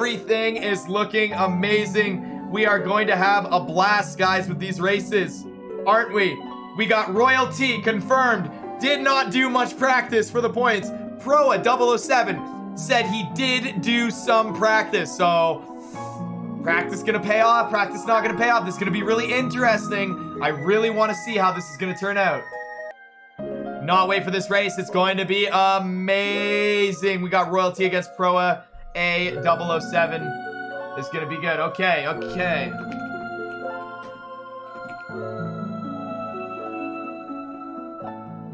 Everything is looking amazing. We are going to have a blast, guys, with these races, aren't we? We got RoyLT confirmed. Did not do much practice for the points. Proa007 said he did do some practice, so practice gonna pay off, practice not gonna pay off. This is gonna be really interesting. I really wanna see how this is gonna turn out. Not wait for this race, it's going to be amazing. We got RoyLT against Proa007. It's gonna be good, okay, okay.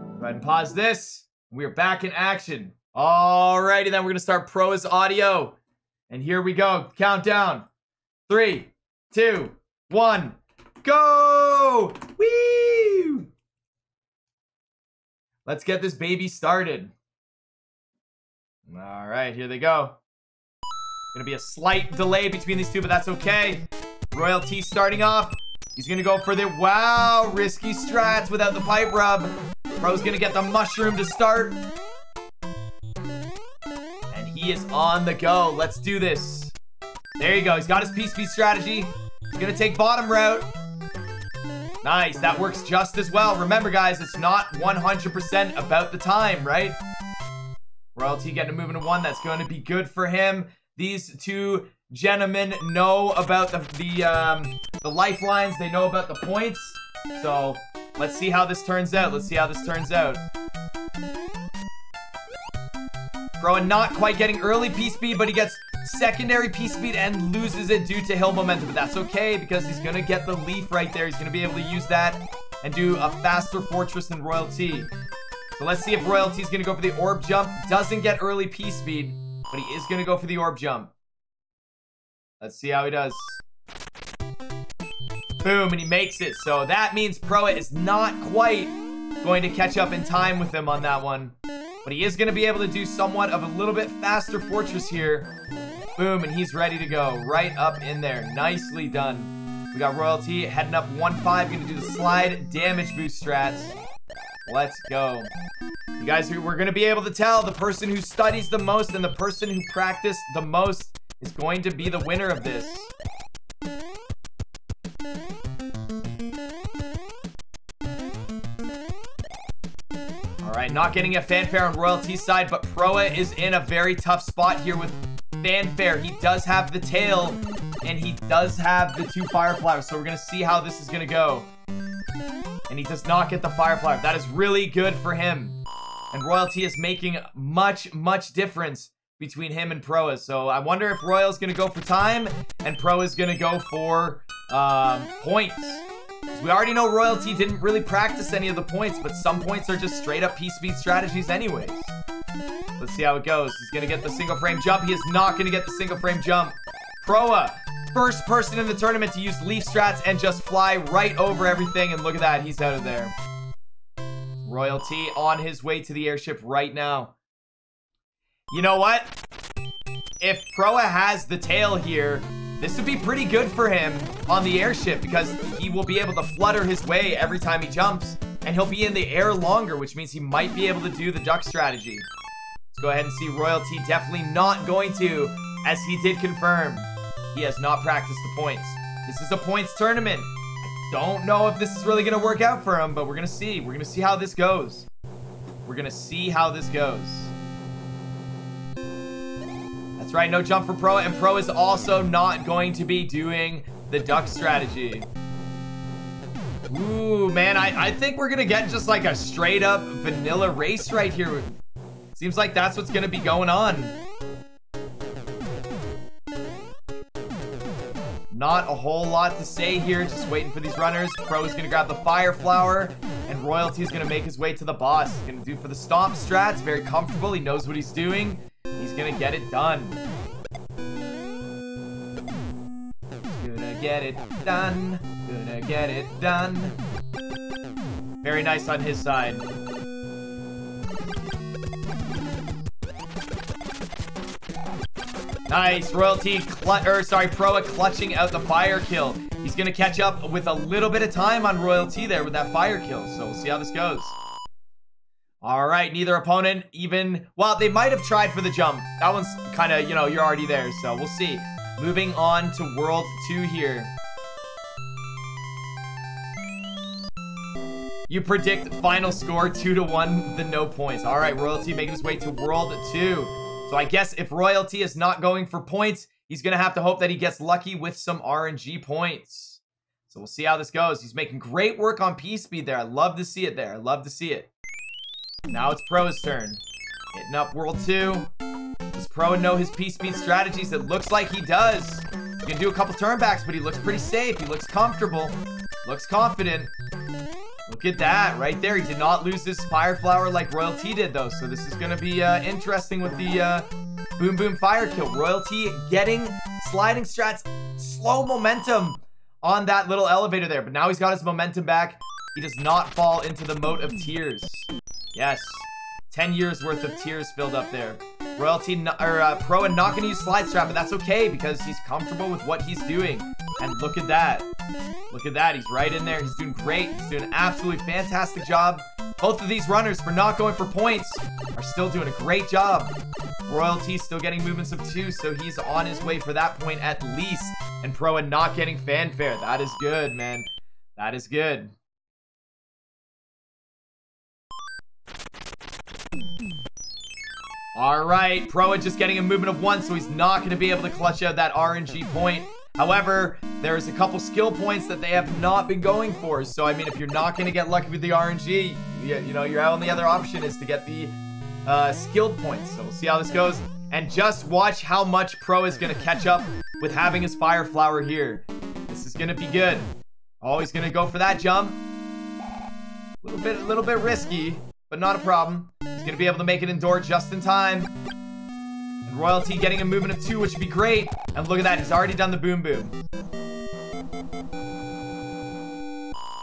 Go ahead and pause this. We are back in action. Alrighty then, we're gonna start Proa's audio. And here we go, countdown. 3, 2, 1, go! Woo! Let's get this baby started. All right, here they go. Gonna be a slight delay between these two, but that's okay. RoyLT starting off. He's gonna go for the, wow, risky strats without the pipe rub. Pro's gonna get the mushroom to start. And he is on the go, let's do this. There you go, he's got his P-Speed strategy. He's gonna take bottom route. Nice, that works just as well. Remember guys, it's not 100% about the time, right? RoyLT getting a move into one, that's gonna be good for him. These two gentlemen know about the lifelines, they know about the points. So, let's see how this turns out, let's see how this turns out. Bro, and not quite getting early P-Speed, but he gets secondary P-Speed and loses it due to hill momentum. But that's okay because he's going to get the leaf right there. He's going to be able to use that and do a faster fortress than RoyLT. So let's see if RoyLT is going to go for the orb jump. Doesn't get early P-Speed, but he is going to go for the orb jump. Let's see how he does. Boom, and he makes it. So that means Proa is not quite going to catch up in time with him on that one. But he is going to be able to do somewhat of a little bit faster fortress here. Boom, and he's ready to go. Right up in there. Nicely done. We got RoyLT heading up 1-5. Gonna do the slide damage boost strats. Let's go. You guys, we're gonna be able to tell the person who studies the most and the person who practiced the most is going to be the winner of this. Alright, not getting a fanfare on RoyLT's side, but Proa is in a very tough spot here with fanfare. He does have the tail and he does have the two fire flowers, so we're gonna see how this is gonna go. And he does not get the fire flower. That is really good for him, and RoyLT is making much difference between him and Proa. So I wonder if Royal's gonna go for time and Proa is gonna go for points. We already know RoyLT didn't really practice any of the points, but some points are just straight up P-Speed strategies anyways. Let's see how it goes. He's gonna get the single frame jump. He is not gonna get the single frame jump. Proa, first person in the tournament to use leaf strats and just fly right over everything. And look at that, he's out of there. RoyLT on his way to the airship right now. You know what? If Proa has the tail here, this would be pretty good for him on the airship because he will be able to flutter his way every time he jumps. And he'll be in the air longer, which means he might be able to do the duck strategy. Go ahead and see RoyLT definitely not going to, as he did confirm. He has not practiced the points. This is a points tournament. I don't know if this is really going to work out for him, but we're going to see. We're going to see how this goes. We're going to see how this goes. That's right, no jump for Proa, and Proa is also not going to be doing the duck strategy. Ooh, man, I think we're going to get just like a straight up vanilla race right here. Seems like that's what's gonna be going on. Not a whole lot to say here, just waiting for these runners. Pro's gonna grab the fire flower, and RoyLT's gonna make his way to the boss. He's gonna do for the stomp strats, very comfortable, he knows what he's doing. He's gonna get it done. Gonna get it done, gonna get it done. Very nice on his side. Nice, Proa clutching out the fire kill. He's gonna catch up with a little bit of time on RoyLT there with that fire kill, so we'll see how this goes. All right, neither opponent even, well, they might have tried for the jump. That one's kind of, you know, you're already there, so we'll see. Moving on to World 2 here. You predict final score 2-1, the no points. All right, RoyLT making his way to World 2. So I guess if RoyLT is not going for points, he's going to have to hope that he gets lucky with some RNG points. So we'll see how this goes. He's making great work on P-Speed there. I love to see it there. I love to see it. Now it's Pro's turn. Hitting up World 2. Does Pro know his P-Speed strategies? It looks like he does. He can do a couple turnbacks, but he looks pretty safe. He looks comfortable. Looks confident. Look at that, right there. He did not lose his fire flower like RoyLT did, though. So this is gonna be interesting with the boom boom fire kill. RoyLT getting sliding strats, slow momentum on that little elevator there. But now he's got his momentum back. He does not fall into the moat of tears. Yes, 10 years worth of tears filled up there. RoyLT or Pro and not gonna use slide strat, but that's okay because he's comfortable with what he's doing. And look at that. Look at that, he's right in there. He's doing great. He's doing an absolutely fantastic job. Both of these runners, for not going for points, are still doing a great job. RoyLT still getting movements of 2, so he's on his way for that point at least. And Pro and not getting fanfare. That is good, man. That is good. All right, Proa just getting a movement of 1, so he's not going to be able to clutch out that RNG point. However, there's a couple skill points that they have not been going for. So, I mean, if you're not going to get lucky with the RNG, you know, your only other option is to get the skilled points. So, we'll see how this goes. And just watch how much Pro is going to catch up with having his fire flower here. This is going to be good. Oh, he's going to go for that jump. A little bit risky, but not a problem. He's going to be able to make it indoor just in time. And RoyLT getting a movement of 2, which would be great. And look at that, he's already done the boom boom.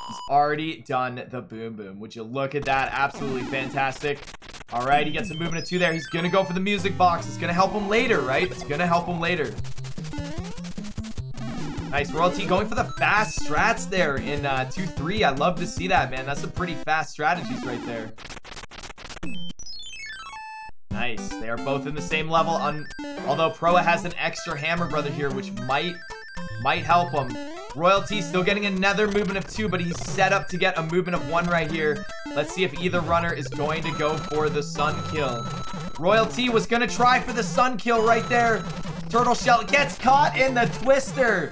He's already done the boom boom. Would you look at that? Absolutely fantastic. All right, he gets a movement of 2 there. He's going to go for the music box. It's going to help him later, right? It's going to help him later. Nice, RoyLT going for the fast strats there in 2-3. I love to see that, man. That's some pretty fast strategies right there. Nice. They are both in the same level, although Proa has an extra hammer brother here, which might help him. RoyLT still getting another movement of 2, but he's set up to get a movement of 1 right here. Let's see if either runner is going to go for the sun kill. RoyLT was going to try for the sun kill right there. Turtle Shell gets caught in the twister.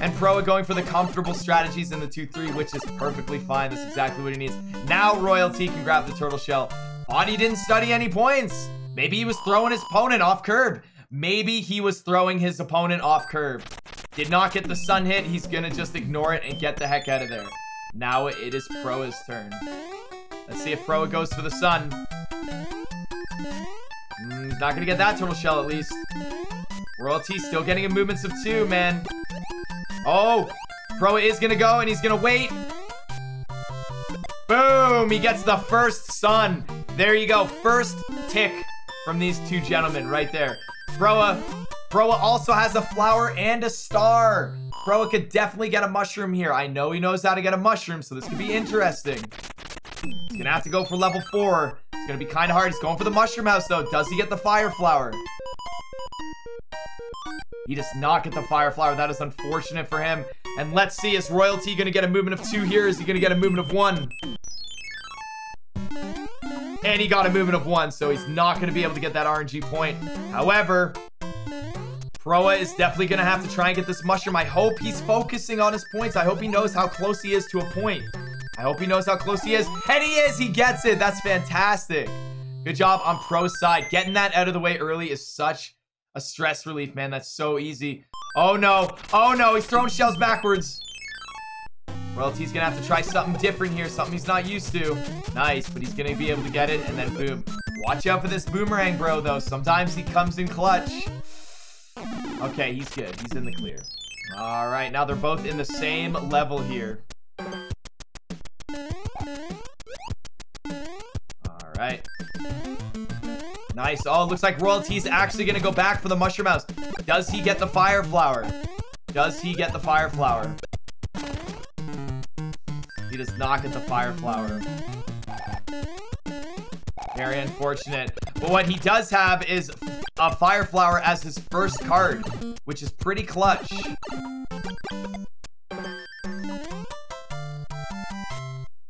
And Proa going for the comfortable strategies in the 2-3, which is perfectly fine. That's exactly what he needs. Now RoyLT can grab the Turtle Shell. Bonnie didn't study any points. Maybe he was throwing his opponent off curb. Maybe he was throwing his opponent off curb. Did not get the sun hit. He's going to just ignore it and get the heck out of there. Now it is Proa's turn. Let's see if Proa goes for the sun. He's not going to get that turtle shell at least. RoyLT still getting a movements of 2, man. Oh, Proa is going to go and he's going to wait. Boom, he gets the first sun. There you go, first tick from these two gentlemen right there. Proa also has a flower and a star. Proa could definitely get a mushroom here. I know he knows how to get a mushroom, so this could be interesting. He's gonna have to go for level 4. It's gonna be kind of hard. He's going for the mushroom house though. Does he get the fire flower? He does not get the fire flower. That is unfortunate for him. And let's see, is RoyLT gonna get a movement of 2 here? Is he gonna get a movement of 1? And he got a movement of 1, so he's not going to be able to get that RNG point. However, Proa is definitely going to have to try and get this mushroom. I hope he's focusing on his points. I hope he knows how close he is to a point. I hope he knows how close he is. And he is! He gets it! That's fantastic. Good job on Pro's side. Getting that out of the way early is such a stress relief, man. That's so easy. Oh, no. Oh, no. He's throwing shells backwards. RoyLT's gonna have to try something different here, something he's not used to. Nice, but he's gonna be able to get it, and then boom. Watch out for this boomerang, bro, though. Sometimes he comes in clutch. Okay, he's good. He's in the clear. All right, now they're both in the same level here. All right. Nice. Oh, it looks like RoyLT's actually gonna go back for the mushroom house. Does he get the fire flower? Does he get the fire flower? He does not get the fire flower. Very unfortunate. But what he does have is a Fire Flower as his first card, which is pretty clutch.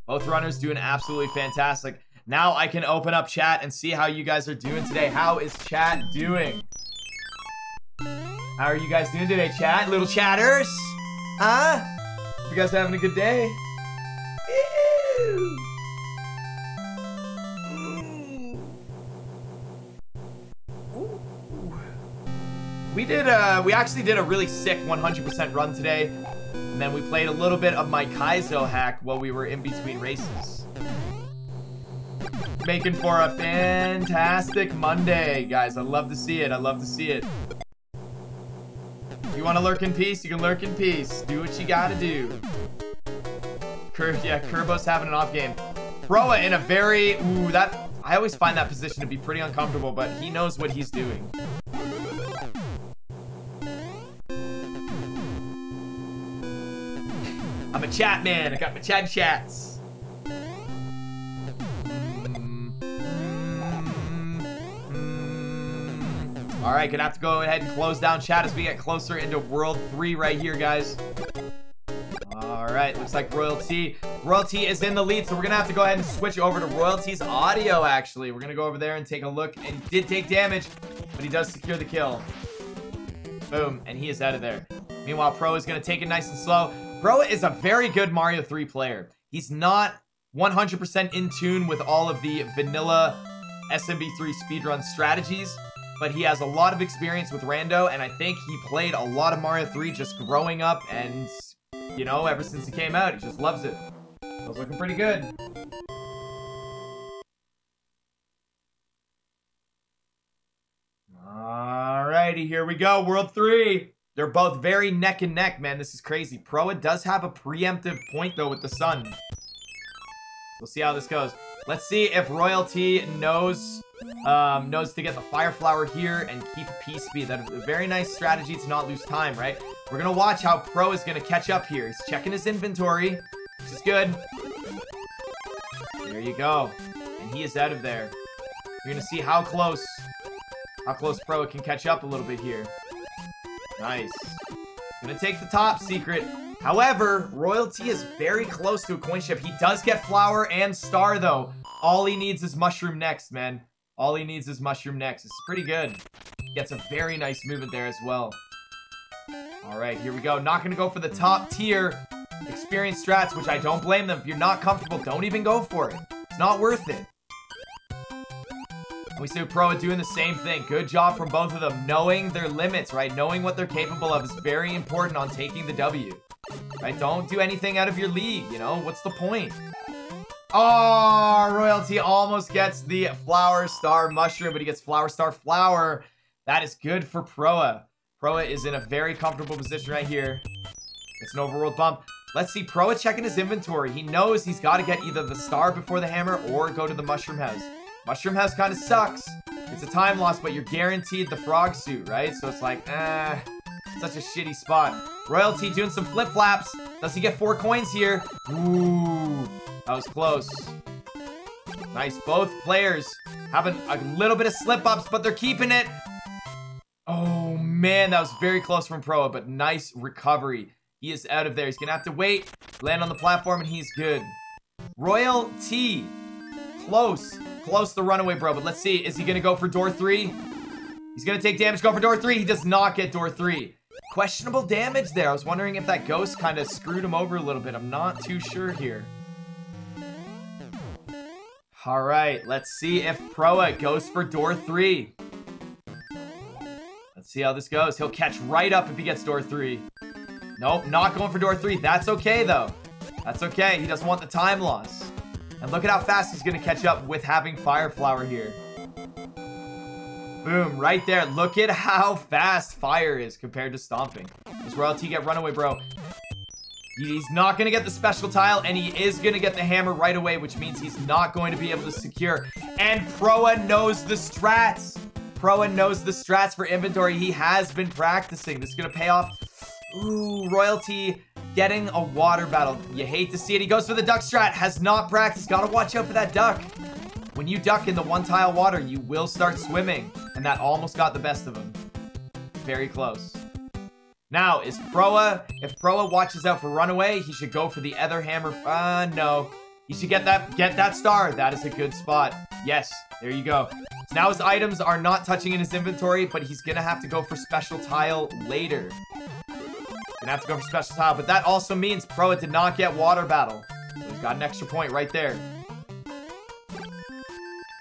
Both runners doing absolutely fantastic. Now I can open up chat and see how you guys are doing today. How is chat doing? How are you guys doing today, chat? Little chatters? Huh? You guys having a good day? Ew. We actually did a really sick 100% run today. And then we played a little bit of my Kaizo hack while we were in between races. Making for a fantastic Monday, guys. I love to see it. I love to see it. If you want to lurk in peace, you can lurk in peace. Do what you gotta do. Yeah, Kurbo's having an off game. Proa in a very... Ooh, that... I always find that position to be pretty uncomfortable, but he knows what he's doing. I'm a chat man. I got my chat chats. All right, gonna have to go ahead and close down chat as we get closer into World 3 right here, guys. All right, looks like RoyLT. RoyLT is in the lead, so we're gonna have to go ahead and switch over to RoyLT's audio, actually. We're gonna go over there and take a look. And he did take damage, but he does secure the kill. Boom, and he is out of there. Meanwhile, Pro is gonna take it nice and slow. Proa is a very good Mario 3 player. He's not 100% in tune with all of the vanilla SMB3 speedrun strategies, but he has a lot of experience with Rando, and I think he played a lot of Mario 3 just growing up, and, you know, ever since he came out, he just loves it. It was looking pretty good. Alrighty, here we go, World 3. They're both very neck and neck, man. This is crazy. Proa does have a preemptive point, though, with the sun. We'll see how this goes. Let's see if RoyLT knows to get the Fire Flower here and keep P-Speed. That is a very nice strategy to not lose time, right? We're going to watch how Proa is going to catch up here. He's checking his inventory, which is good. There you go. And he is out of there. We're going to see how close Proa can catch up a little bit here. Nice. Gonna take the top secret. However, RoyLT is very close to a coin ship. He does get flower and star, though. All he needs is mushroom next, man. All he needs is mushroom next. It's pretty good. Gets a very nice movement there as well. All right, here we go. Not gonna go for the top tier experience strats, which I don't blame them. If you're not comfortable, don't even go for it. It's not worth it. We see Proa doing the same thing. Good job from both of them. Knowing their limits, right? Knowing what they're capable of is very important on taking the W. Right? Don't do anything out of your league, you know? What's the point? Oh, RoyLT almost gets the flower, star, mushroom, but he gets flower, star, flower. That is good for Proa. Proa is in a very comfortable position right here. It's an overworld bump. Let's see Proa checking his inventory. He knows he's got to get either the star before the hammer or go to the mushroom house. Mushroom house kind of sucks. It's a time loss, but you're guaranteed the frog suit, right? So it's like, such a shitty spot. RoyLT doing some flip-flaps. Does he get 4 coins here? Ooh, that was close. Nice, both players having a little bit of slip-ups, but they're keeping it. Oh, man, that was very close from Proa, but nice recovery. He is out of there. He's going to have to wait, land on the platform, and he's good. RoyLT, close. Close the runaway, bro, but let's see. Is he going to go for door 3? He's going to take damage, go for door 3. He does not get door 3. Questionable damage there. I was wondering if that ghost kind of screwed him over a little bit. I'm not too sure here. All right, let's see if Proa goes for door 3. Let's see how this goes. He'll catch right up if he gets door 3. Nope, not going for door 3. That's okay, though. That's okay. He doesn't want the time loss. And look at how fast he's going to catch up with having Fire Flower here. Boom, right there. Look at how fast Fire is compared to Stomping. Does RoyLT get Runaway, bro? He's not going to get the special tile, and he is going to get the hammer right away, which means he's not going to be able to secure. And Proa knows the strats. Proa knows the strats for inventory. He has been practicing. This is going to pay off. Ooh, RoyLT getting a water battle. You hate to see it. He goes for the duck strat. Has not practiced. Gotta watch out for that duck. When you duck in the one-tile water, you will start swimming. And that almost got the best of him. Very close. Now, is Proa... If Proa watches out for Runaway, he should go for the Ether Hammer... No. He should get that star. That is a good spot. Yes. There you go. So now his items are not touching in his inventory, but he's going to have to go for special tile later. Gonna have to go for special tile, but that also means Proa did not get water battle. So he's got an extra point right there.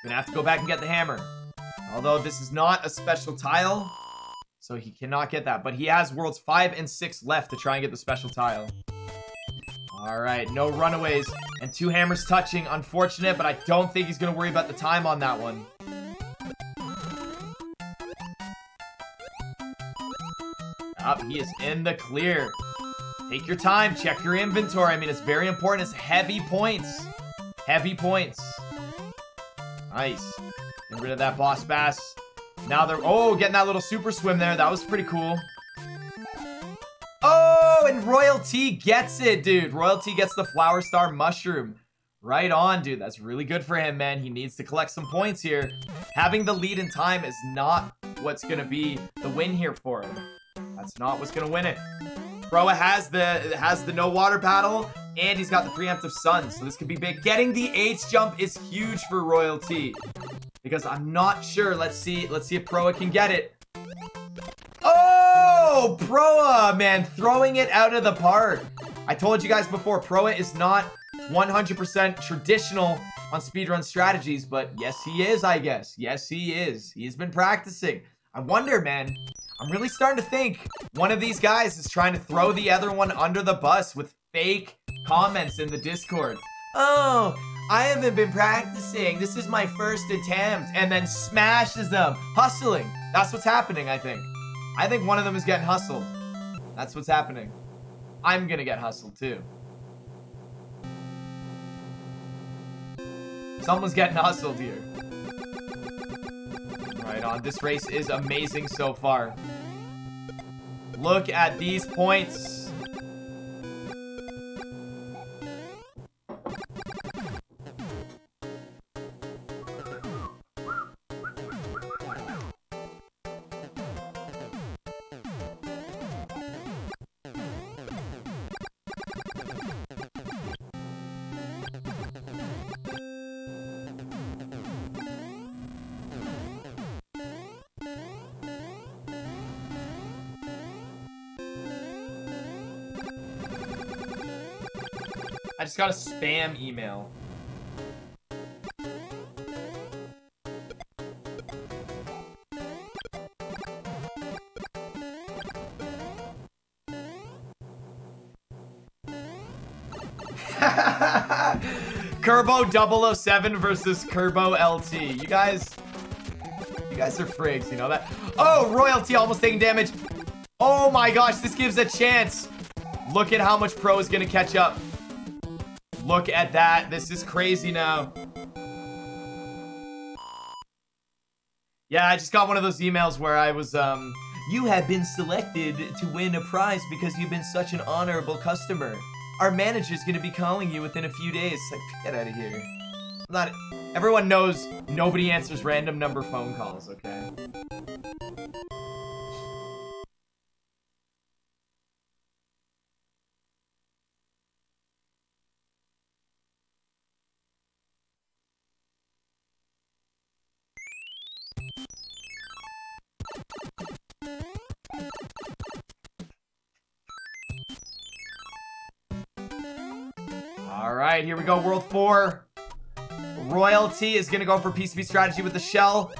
Gonna have to go back and get the hammer. Although this is not a special tile, so he cannot get that. But he has worlds 5 and 6 left to try and get the special tile. Alright, no runaways. And 2 hammers touching. Unfortunate, but I don't think he's gonna worry about the time on that one. Up, he is in the clear. Take your time, check your inventory. I mean, it's very important. It's heavy points. Heavy points. Nice. Get rid of that boss bass. Now they're... Oh, getting that little super swim there. That was pretty cool. Oh, and RoyLT gets it, dude. RoyLT gets the Flower Star Mushroom. Right on, dude. That's really good for him, man. He needs to collect some points here. Having the lead in time is not what's going to be the win here for him. That's not what's going to win it. Proa has the no water battle, and he's got the preemptive sun, so this could be big. Getting the 8th jump is huge for RoyLT, because I'm not sure. Let's see if Proa can get it. Oh, Proa, man, throwing it out of the park. I told you guys before, Proa is not 100% traditional on speedrun strategies, but yes, he is, I guess. Yes, he is. He's been practicing. I wonder, man. I'm really starting to think one of these guys is trying to throw the other one under the bus with fake comments in the Discord. Oh, I haven't been practicing. This is my first attempt. And then smashes them. Hustling. That's what's happening, I think. I think one of them is getting hustled. That's what's happening. I'm gonna get hustled, too. Someone's getting hustled here. Right on. This race is amazing so far. Look at these points. I just got a spam email. Kurbo 007 versus Kurbo LT. You guys are frigs, you know that? Oh, RoyLT almost taking damage. Oh my gosh, this gives a chance. Look at how much Pro is gonna catch up. Look at that. This is crazy now. Yeah, I just got one of those emails where I was, You have been selected to win a prize because you've been such an honorable customer. Our manager's gonna be calling you within a few days. Like, get out of here. Everyone knows nobody answers random number phone calls, okay? Alright, here we go, World 4. RoyLT is gonna go for PCB strategy with the shell.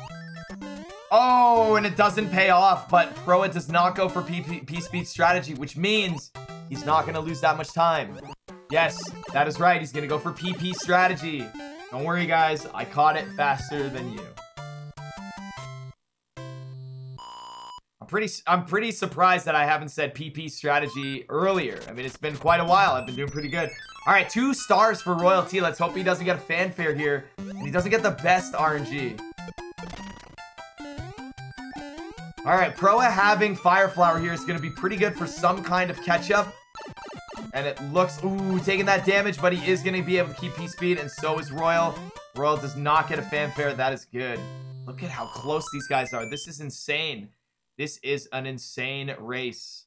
Oh, and it doesn't pay off, but Proa does not go for PCB strategy, which means he's not gonna lose that much time. Yes, that is right, he's gonna go for PP strategy. Don't worry, guys, I caught it faster than you. I'm pretty surprised that I haven't said PP strategy earlier. I mean, it's been quite a while. I've been doing pretty good. All right, 2 stars for RoyLT. Let's hope he doesn't get a fanfare here. And he doesn't get the best RNG. All right, Proa having Fireflower here is going to be pretty good for some kind of catch-up. And it looks... Ooh, taking that damage, but he is going to be able to keep P-Speed, and so is Royal. Royal does not get a fanfare. That is good. Look at how close these guys are. This is insane. This is an insane race.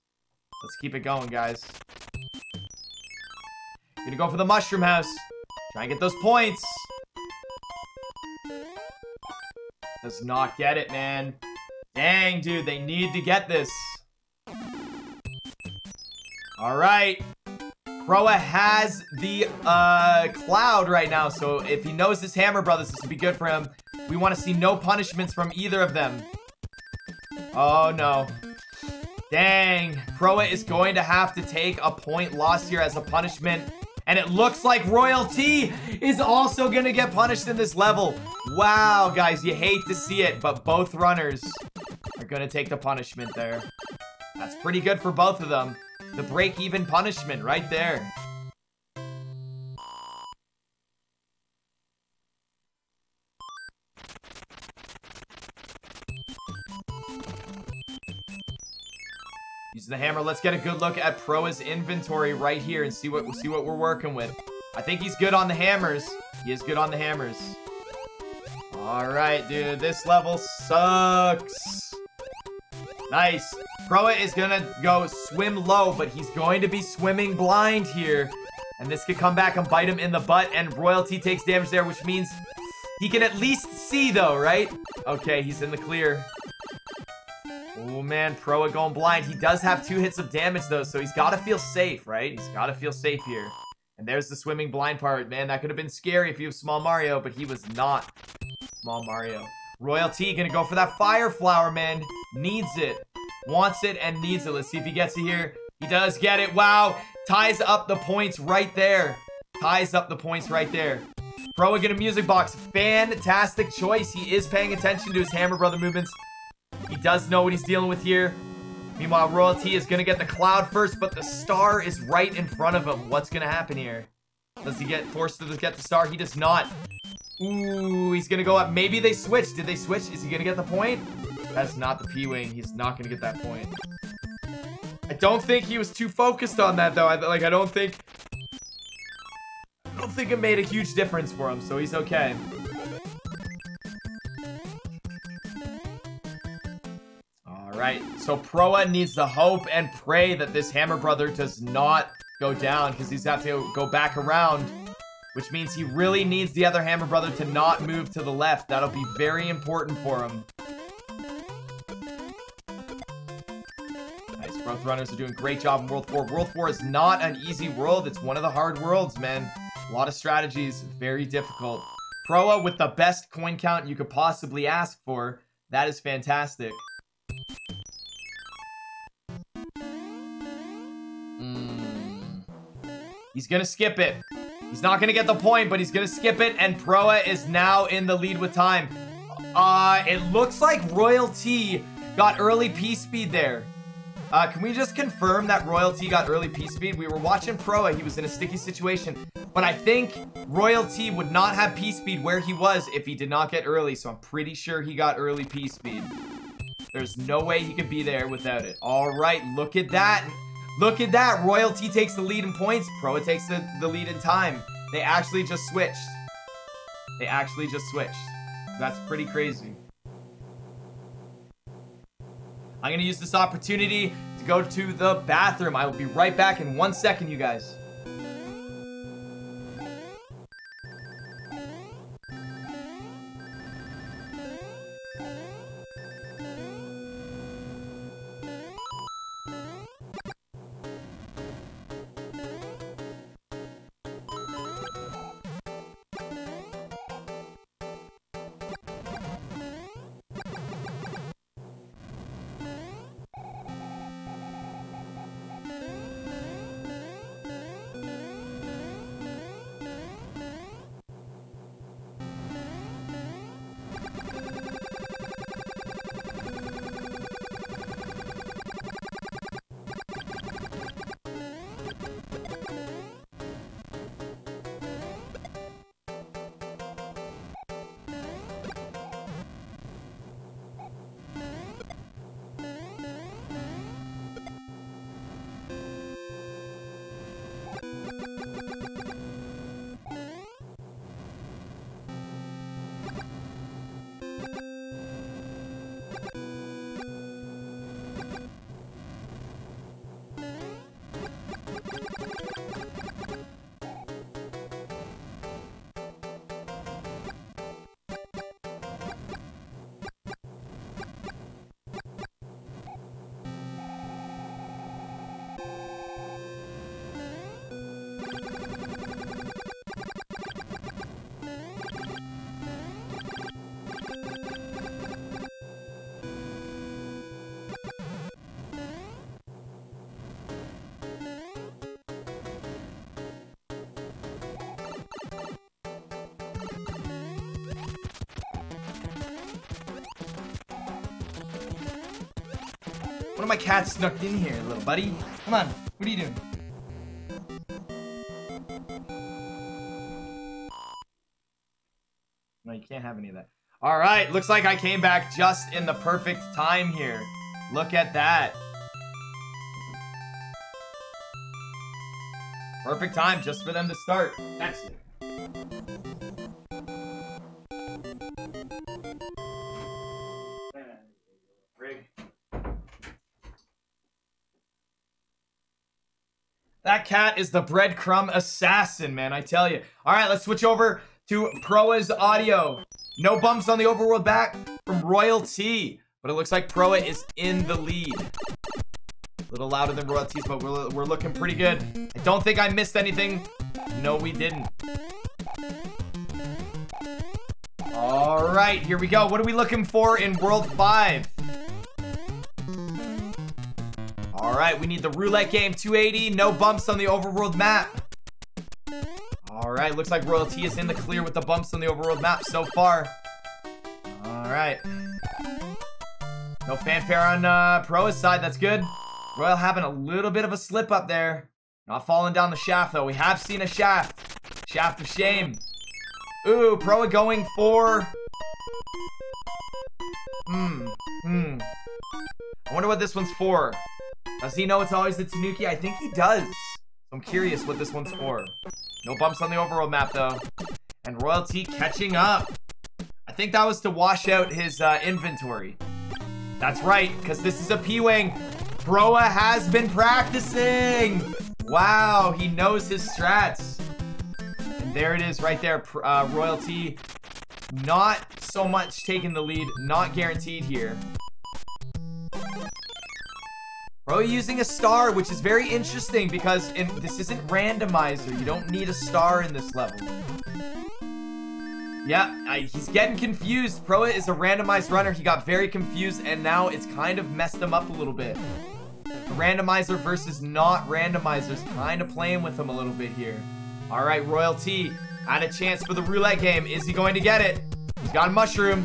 Let's keep it going, guys. Gonna go for the mushroom house. Try and get those points. Does not get it, man. Dang, dude. They need to get this. All right. Proa has the cloud right now, so if he knows this Hammer Brothers, this would be good for him. We want to see no punishments from either of them. Oh, no. Dang. Proa is going to have to take a point loss here as a punishment. And it looks like RoyLT is also going to get punished in this level. Wow, guys, you hate to see it, but both runners are going to take the punishment there. That's pretty good for both of them. The break-even punishment right there. Use the hammer. Let's get a good look at Proa's inventory right here and see what we're working with. I think he's good on the hammers. He is good on the hammers. All right, dude. This level sucks. Nice. Proa is gonna go swim low, but he's going to be swimming blind here. And this could come back and bite him in the butt, and RoyLT takes damage there, which means he can at least see, though, right? Okay, he's in the clear. Oh, man, Proa going blind. He does have 2 hits of damage, though, so he's gotta feel safe, right? He's gotta feel safe here. And there's the swimming blind part, man. That could have been scary if he was Small Mario, but he was not Small Mario. RoyLT gonna go for that fire flower, man. Needs it. Wants it and needs it. Let's see if he gets it here. He does get it. Wow. Ties up the points right there. Ties up the points right there. Proa get a music box. Fantastic choice. He is paying attention to his Hammer Brother movements. He does know what he's dealing with here. Meanwhile, RoyLT is going to get the cloud first, but the star is right in front of him. What's going to happen here? Does he get forced to get the star? He does not. Ooh, he's going to go up. Maybe they switch. Did they switch? Is he going to get the point? That's not the P-Wing. He's not going to get that point. I don't think he was too focused on that, though. I don't think it made a huge difference for him, so he's okay. All right. So Proa needs to hope and pray that this Hammer Brother does not go down, because he's got to go back around, which means he really needs the other Hammer Brother to not move to the left. That'll be very important for him. Both runners are doing a great job in World 4. World 4 is not an easy world. It's one of the hard worlds, man. A lot of strategies. Very difficult. Proa with the best coin count you could possibly ask for. That is fantastic. He's going to skip it. He's not going to get the point, but he's going to skip it. And Proa is now in the lead with time. It looks like RoyLT got early P-Speed there. Can we just confirm that RoyLT got early P-Speed? We were watching Proa. He was in a sticky situation. But I think RoyLT would not have P-Speed where he was if he did not get early. So I'm pretty sure he got early P-Speed. There's no way he could be there without it. All right, look at that. Look at that. RoyLT takes the lead in points. Proa takes the lead in time. They actually just switched. That's pretty crazy. I'm going to use this opportunity to go to the bathroom. I will be right back in 1 second, you guys. One of my cats snuck in here, little buddy. Come on, what are you doing? No, you can't have any of that. All right, looks like I came back just in the perfect time here. Look at that. Perfect time just for them to start. Excellent. That cat is the breadcrumb assassin, man, I tell you. All right, let's switch over to Proa's audio. No bumps on the overworld back from RoyLT, but it looks like Proa is in the lead. A little louder than RoyLT's, but we're looking pretty good. I don't think I missed anything. No, we didn't. All right, here we go. What are we looking for in World 5? All right, we need the roulette game 280. No bumps on the overworld map. All right, looks like RoyLT is in the clear with the bumps on the overworld map so far. All right. No fanfare on Proa's side. That's good. Royal having a little bit of a slip up there. Not falling down the shaft, though. We have seen a shaft. Shaft of shame. Ooh, Proa going for... I wonder what this one's for. Does he know it's always the Tanuki? I think he does. I'm curious what this one's for. No bumps on the overworld map, though. And RoyLT catching up. I think that was to wash out his inventory. That's right, because this is a P-Wing. Proa has been practicing. Wow, he knows his strats. And there it is right there. RoyLT not so much taking the lead. Not guaranteed here. Proa using a star, which is very interesting because this isn't randomizer. You don't need a star in this level. Yeah, he's getting confused. Proa is a randomized runner. He got very confused, and now it's kind of messed him up a little bit. The randomizer versus not randomizers, kind of playing with him a little bit here. All right, RoyLT had a chance for the roulette game. Is he going to get it? He's got a mushroom.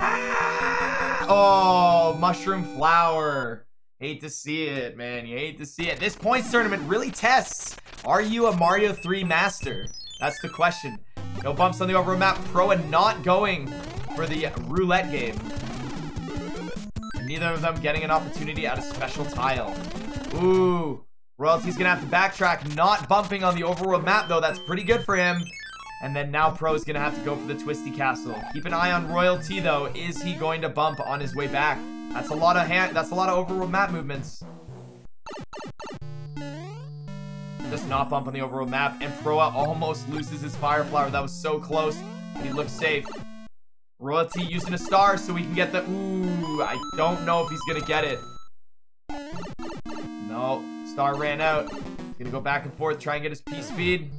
Ah! Oh, mushroom flower. Hate to see it, man. You hate to see it. This points tournament really tests. Are you a Mario 3 master? That's the question. No bumps on the overworld map. Proa not going for the roulette game. And neither of them getting an opportunity at a special tile. Ooh. RoyLT's gonna have to backtrack. Not bumping on the overworld map, though. That's pretty good for him. And then now Proa's gonna have to go for the twisty castle. Keep an eye on RoyLT, though. Is he going to bump on his way back? That's a lot of overworld map movements. Just not bump on the overworld map, and Proa almost loses his fire flower. That was so close. He looks safe. RoyLT using a star so we can get the... Ooh, I don't know if he's gonna get it. No, star ran out. He's gonna go back and forth, try and get his P-speed.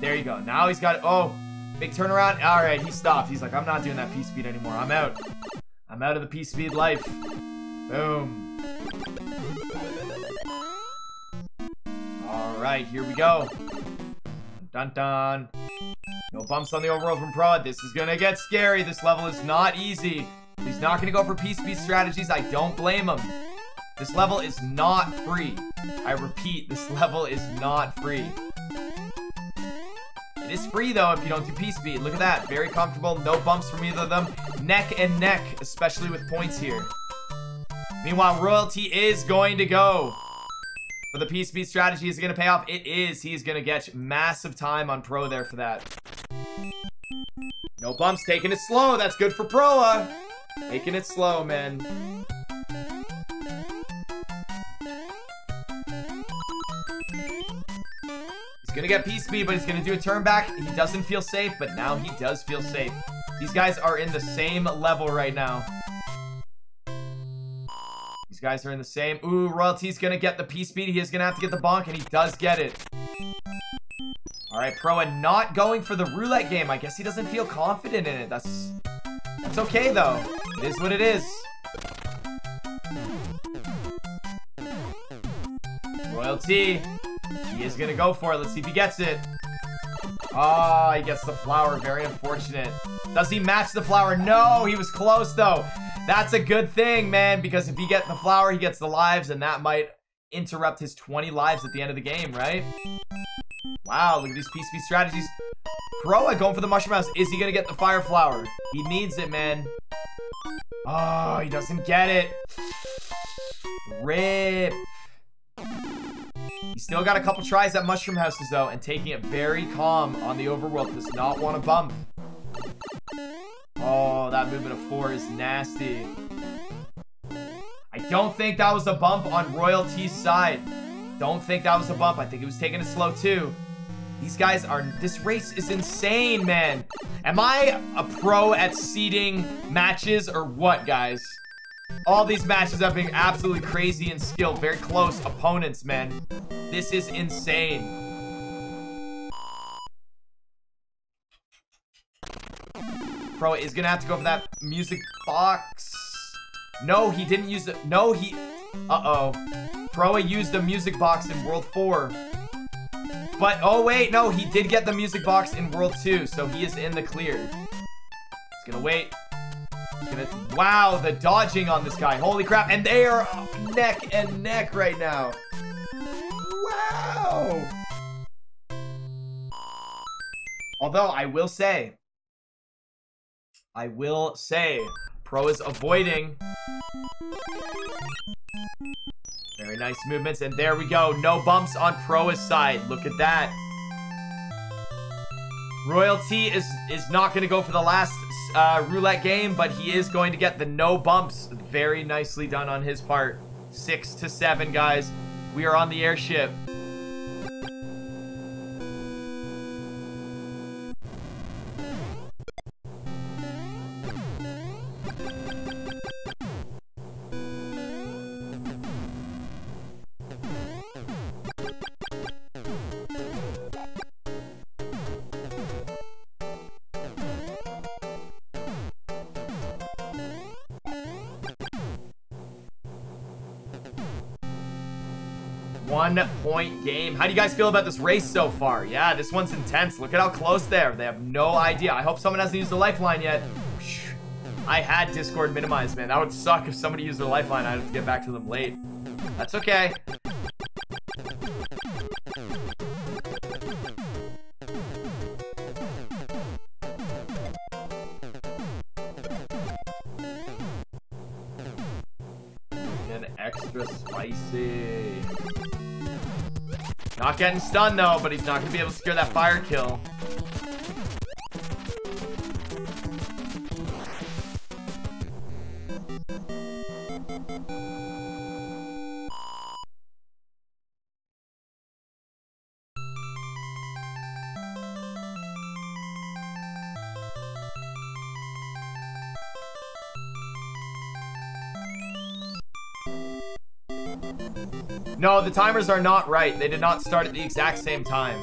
There you go. Now he's got... Oh, big turnaround. All right, he stopped. He's like, I'm not doing that P-speed anymore. I'm out. I'm out of the P-speed life. Boom. All right, here we go. Dun dun. No bumps on the overworld from Proa. This is gonna get scary. This level is not easy. He's not gonna go for P-speed strategies. I don't blame him. This level is not free. I repeat, this level is not free. It is free, though, if you don't do P-speed. Look at that. Very comfortable. No bumps from either of them. Neck and neck, especially with points here. Meanwhile, RoyLT is going to go for the P-speed strategy. Is it going to pay off? It is. He's going to get massive time on Proa there for that. No bumps. Taking it slow. That's good for Proa. Taking it slow, man. Gonna get P-speed, but he's gonna do a turn back. He doesn't feel safe, but now he does feel safe. These guys are in the same level right now. He's These guys are in the same. Ooh, RoyLT's gonna get the P-Speed. He is gonna have to get the bonk, and he does get it. All right, Proa not going for the roulette game. I guess he doesn't feel confident in it. That's okay, though. It is what it is. RoyLT, he is gonna go for it. Let's see if he gets it. Ah, he gets the flower. Very unfortunate. Does he match the flower? No, he was close, though. That's a good thing, man, because if he gets the flower, he gets the lives, and that might interrupt his 20 lives at the end of the game, right? Wow, look at these PCB strategies. Proa going for the Mushroom House. Is he going to get the Fire Flower? He needs it, man. Oh, he doesn't get it. Rip. He's still got a couple tries at Mushroom Houses, though, and taking it very calm on the overworld. Does not want to bump. Oh, that movement of four is nasty. I don't think that was a bump on RoyLT's side. Don't think that was a bump. I think it was taking it slow, too. These guys are... This race is insane, man. Am I a pro at seeding matches or what, guys? All these matches have been absolutely crazy in skill. Very close opponents, man. This is insane. Proa is gonna have to go for that music box. No, he didn't use the... No, he... Uh-oh. Proa used the music box in World 4. But, oh wait, no, he did get the music box in World 2, so he is in the clear. He's gonna wait. He's gonna... Wow, the dodging on this guy. Holy crap, and they are neck and neck right now. Wow! Although, I will say, Proa is avoiding. Very nice movements, and there we go. No bumps on Proa's side. Look at that. RoyLT is not going to go for the last roulette game, but he is going to get the no bumps. Very nicely done on his part. 6-7, guys. We are on the airship. One-point game. How do you guys feel about this race so far? Yeah, this one's intense. Look at how close they are. They have no idea. I hope someone hasn't used the lifeline yet. I had Discord minimized, man. That would suck if somebody used their lifeline. I'd have to get back to them late. That's okay. And extra spicy. Not getting stunned, though, but he's not going to be able to secure that fire kill. No, the timers are not right. They did not start at the exact same time.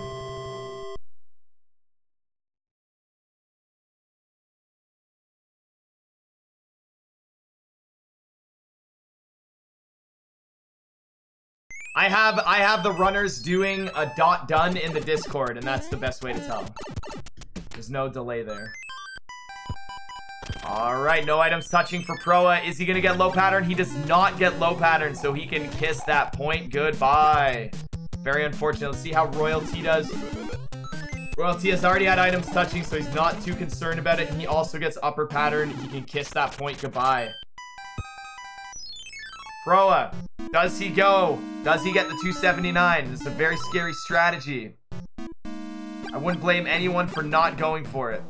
I have the runners doing a dot done in the Discord, and that's the best way to tell. There's no delay there. All right, no items touching for Proa. Is he going to get low pattern? He does not get low pattern, so he can kiss that point goodbye. Very unfortunate. Let's see how RoyLT does. RoyLT has already had items touching, so he's not too concerned about it. And he also gets upper pattern. He can kiss that point goodbye. Proa, does he go? Does he get the 279? This is a very scary strategy. I wouldn't blame anyone for not going for it.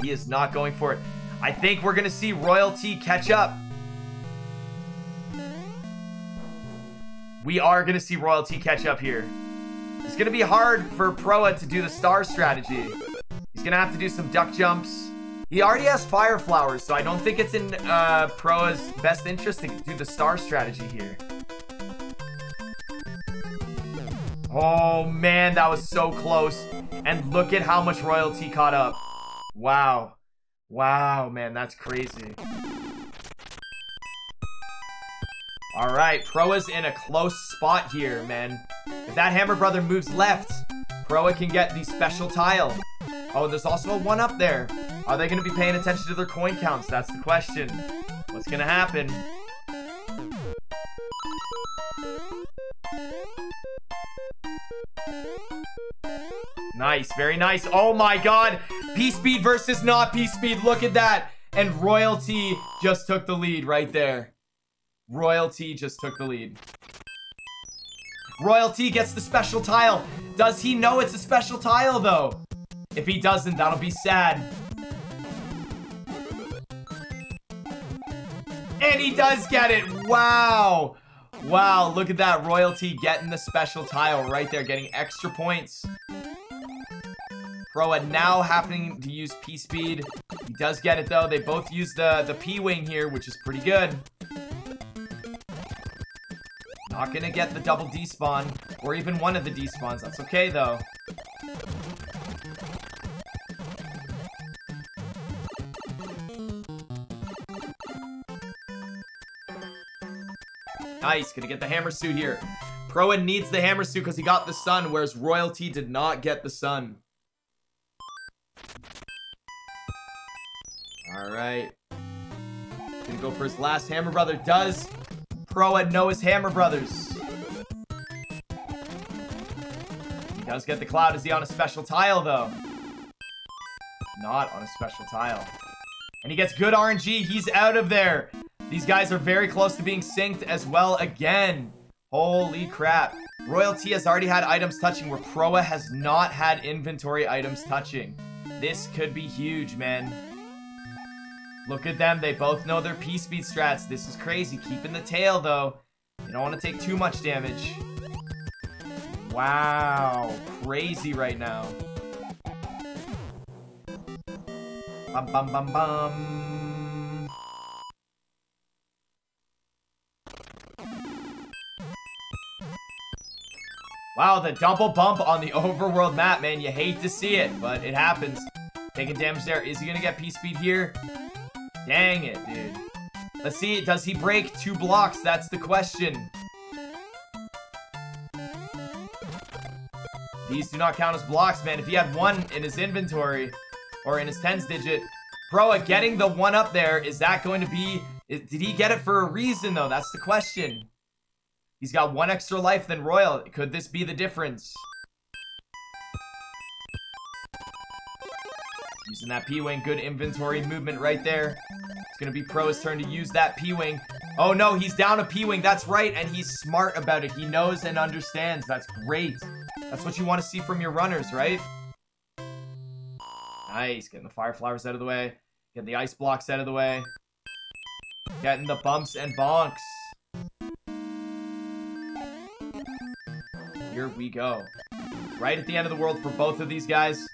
He is not going for it. I think we're going to see RoyLT catch up. We are going to see RoyLT catch up here. It's going to be hard for Proa to do the star strategy. He's going to have to do some duck jumps. He already has fire flowers, so I don't think it's in Proa's best interest to do the star strategy here. Oh man, that was so close. And look at how much RoyLT caught up. Wow. Wow, man, that's crazy. Alright, Proa's in a close spot here, man. If that Hammer Brother moves left, Proa can get the special tile. Oh, there's also a one up there. Are they going to be paying attention to their coin counts? That's the question. What's going to happen? Nice, very nice. Oh my god. P-Speed versus not P-Speed. Look at that. And RoyLT just took the lead right there. RoyLT just took the lead. RoyLT gets the special tile. Does he know it's a special tile, though? If he doesn't, that'll be sad. And he does get it. Wow. Wow, look at that. RoyLT getting the special tile right there, getting extra points. Proa now having to use P-Speed. He does get it, though. They both use the P-Wing here, which is pretty good. Not gonna get the double despawn, or even one of the despawns. That's okay, though. Nice, gonna get the hammer suit here. Proa needs the hammer suit because he got the sun, whereas RoyLT did not get the sun. Alright. Gonna go for his last hammer brother. Does Proa know his hammer brothers? He does get the cloud. Is he on a special tile, though? Not on a special tile. And he gets good RNG. He's out of there. These guys are very close to being synced as well again. Holy crap. RoyLT has already had items touching where Proa has not had inventory items touching. This could be huge, man. Look at them. They both know their P-Speed strats. This is crazy. Keeping the tail, though. You don't want to take too much damage. Wow. Crazy right now. Bum, bum, bum, bum. Wow, the double bump on the overworld map, man. You hate to see it, but it happens. Taking damage there. Is he going to get P-Speed here? Dang it, dude. Let's see, does he break two blocks? That's the question. These do not count as blocks, man. If he had one in his inventory, or in his 10s digit. Proa getting the one up there, is that going to be... Did he get it for a reason, though? That's the question. He's got one extra life than Royal. Could this be the difference? Using that P-Wing, good inventory movement right there. It's going to be Proa's turn to use that P-Wing. Oh no, he's down a P-Wing, that's right, and he's smart about it. He knows and understands, that's great. That's what you want to see from your runners, right? Nice, getting the fire flowers out of the way. Getting the ice blocks out of the way. Getting the bumps and bonks. Here we go. Right at the end of the world for both of these guys.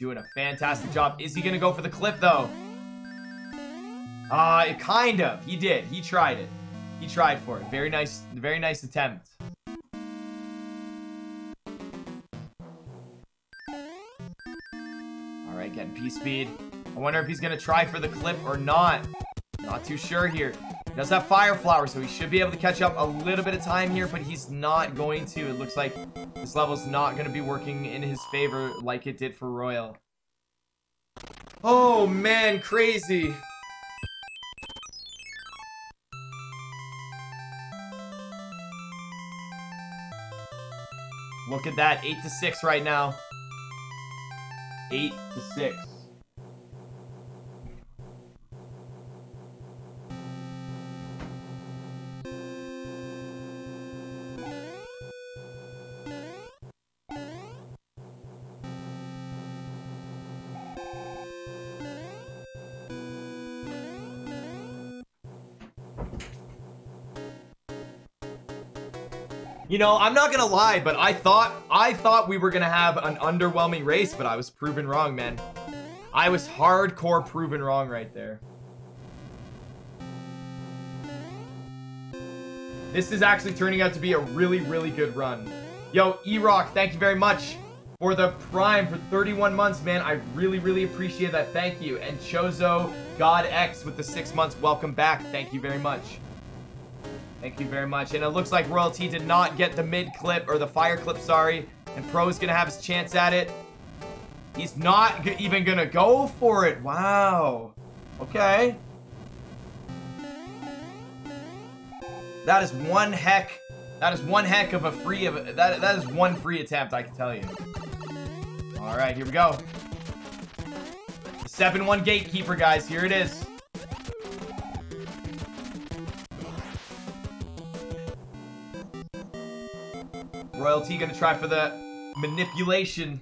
Doing a fantastic job. Is he going to go for the cliff, though? Kind of. He did. He tried it. He tried for it. Very nice attempt. Alright, getting P-Speed. I wonder if he's going to try for the cliff or not. Not too sure here. He does have Fire Flower, so he should be able to catch up a little bit of time here, but he's not going to. It looks like... this level's not going to be working in his favor like it did for Royal. Oh, man, crazy. Look at that, 8-6 right now. 8-6. You know, I'm not gonna lie, but I thought we were gonna have an underwhelming race, but I was proven wrong, man. I was hardcore proven wrong right there. This is actually turning out to be a really, really good run. Yo, E-Rock, thank you very much for the Prime for 31 months, man. I really, really appreciate that. Thank you. And Chozo God X with the 6 months. Welcome back. Thank you very much. Thank you very much. And it looks like RoyLT did not get the mid clip, or the fire clip, sorry. And Pro's gonna have his chance at it. He's not even gonna go for it. Wow. Okay. That is one heck. That is one heck of a free of a, that is one free attempt, I can tell you. All right, here we go. 7-1 gatekeeper, guys. Here it is. RoyLT gonna try for the manipulation.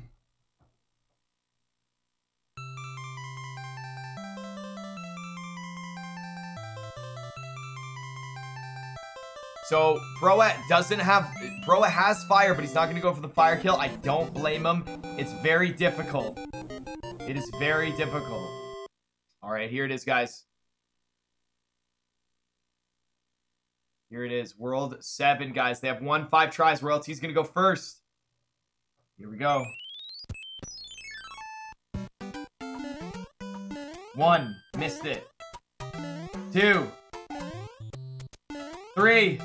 So Proa doesn't have, Proa has fire, but he's not gonna go for the fire kill. I don't blame him. It's very difficult. It is very difficult. All right, here it is, guys. Here it is, World 7, guys. They have won 5 tries. RoyLT's gonna go first. Here we go. 1, missed it. 2, 3,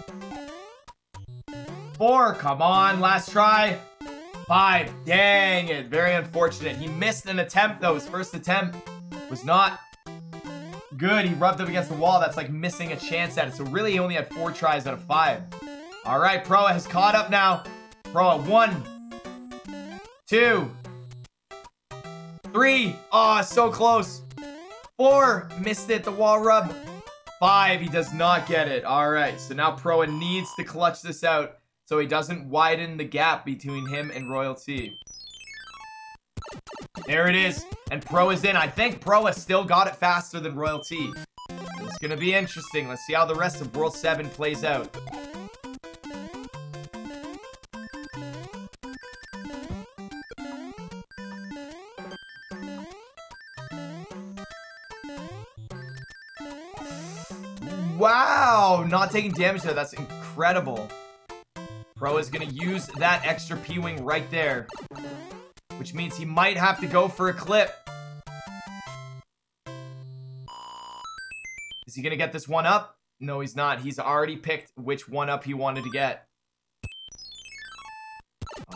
4, come on, last try. 5, dang it, very unfortunate. He missed an attempt though, his first attempt was not good. He rubbed up against the wall. That's like missing a chance at it. So really he only had 4 tries out of 5. All right, Proa has caught up now. Proa, 1, 2, 3. Oh, so close. 4, missed it, the wall rub. 5, he does not get it. All right, so now Proa needs to clutch this out so he doesn't widen the gap between him and RoyLT. There it is, and Proa's in. I think Proa still got it faster than RoyLT. It's gonna be interesting. Let's see how the rest of World 7 plays out. Wow, not taking damage there. That's incredible. Proa is going to use that extra P-Wing right there, which means he might have to go for a clip. Is he going to get this one up? No, he's not. He's already picked which one up he wanted to get.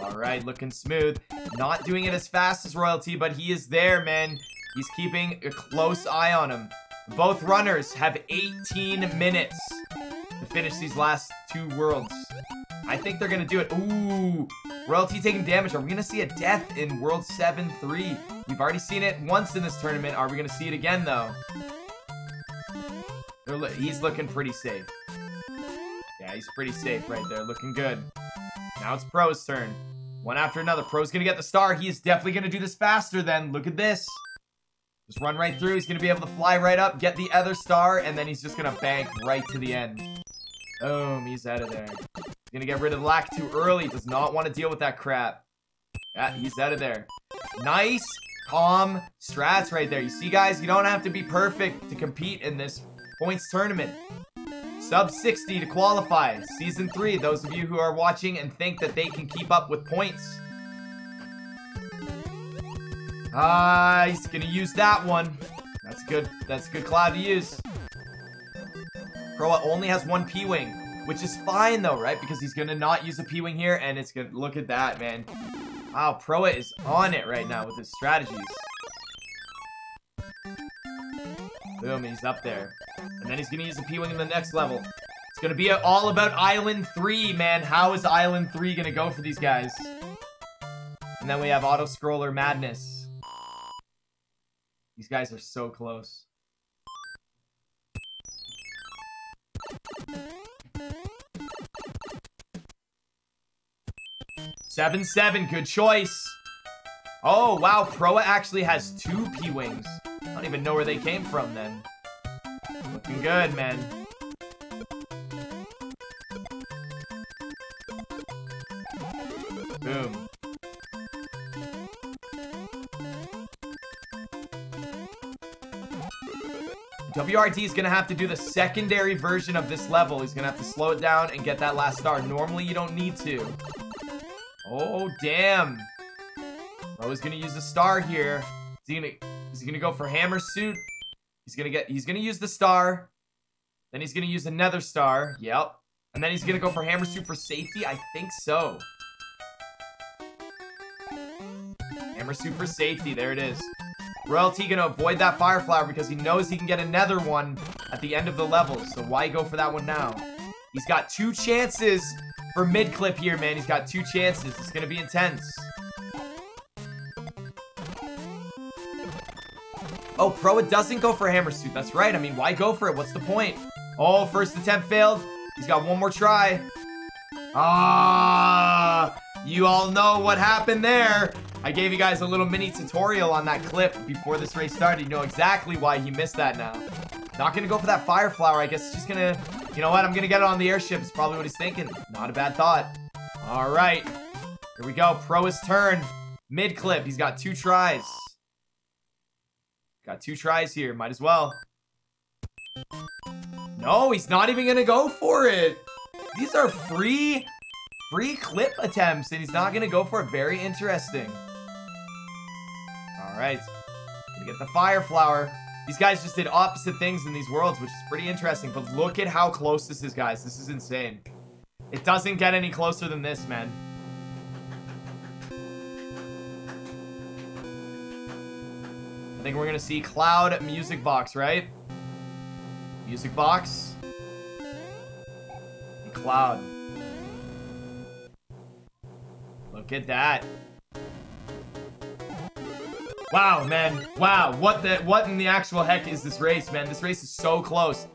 All right, looking smooth. Not doing it as fast as RoyLT, but he is there, man. He's keeping a close eye on him. Both runners have 18 minutes to finish these last 2 worlds. I think they're gonna do it. Ooh, RoyLT taking damage. Are we gonna see a death in World 7-3? We've already seen it once in this tournament. Are we gonna see it again though? He's looking pretty safe. Yeah, he's pretty safe right there, looking good. Now it's Pro's turn. One after another. Pro's gonna get the star. He is definitely gonna do this faster then. Look at this. Just run right through. He's going to be able to fly right up, get the other star, and then he's just going to bank right to the end. Boom, he's out of there. He's going to get rid of the lack too early. Does not want to deal with that crap. Yeah, he's out of there. Nice, calm strats right there. You see, guys, you don't have to be perfect to compete in this points tournament. Sub 60 to qualify. Season 3, those of you who are watching and think that they can keep up with points. Ah, he's gonna use that one. That's good. That's a good cloud to use. Proa only has 1 P-Wing, which is fine though, right? Because he's gonna not use a P-Wing here, and it's gonna look at that, man. Wow, Proa is on it right now with his strategies. Boom, he's up there. And then he's gonna use a P-Wing in the next level. It's gonna be all about Island 3, man. How is Island 3 gonna go for these guys? And then we have auto-scroller madness. These guys are so close. Seven, good choice. Oh, wow, Proa actually has 2 P-Wings. I don't even know where they came from then. Looking good, man. Boom. WRT is going to have to do the secondary version of this level. He's going to have to slow it down and get that last star. Normally, you don't need to. Oh, damn. Ro's going to use the star here. Is he gonna go for hammer suit? He's gonna use the star. Then he's gonna use another star. Yep. And then he's gonna go for hammer suit for safety? I think so. Hammer suit for safety, there it is. RoyLT gonna avoid that fire flower because he knows he can get another one at the end of the level. So why go for that one now? He's got two chances for mid-clip here, man. He's got two chances. It's gonna be intense. Oh, Proa doesn't go for hammer suit. That's right. I mean, why go for it? What's the point? Oh, first attempt failed. He's got one more try. Ah, you all know what happened there. I gave you guys a little mini tutorial on that clip before this race started. You know exactly why he missed that now. Not going to go for that fire flower. I guess he's just going to, you know what? I'm going to get it on the airship. It's probably what he's thinking. Not a bad thought. All right. Here we go. Proa's turn. Mid-clip. He's got two tries. Got two tries here. Might as well. No, he's not even going to go for it. These are free clip attempts, and he's not going to go for it. Very interesting. All right. Gonna get the fire flower. These guys just did opposite things in these worlds, which is pretty interesting. But look at how close this is, guys. This is insane. It doesn't get any closer than this, man. I think we're gonna see Cloud Music Box, right? Music Box. And Cloud. Look at that. Wow, man. Wow. What in the actual heck is this race, man? This race is so close.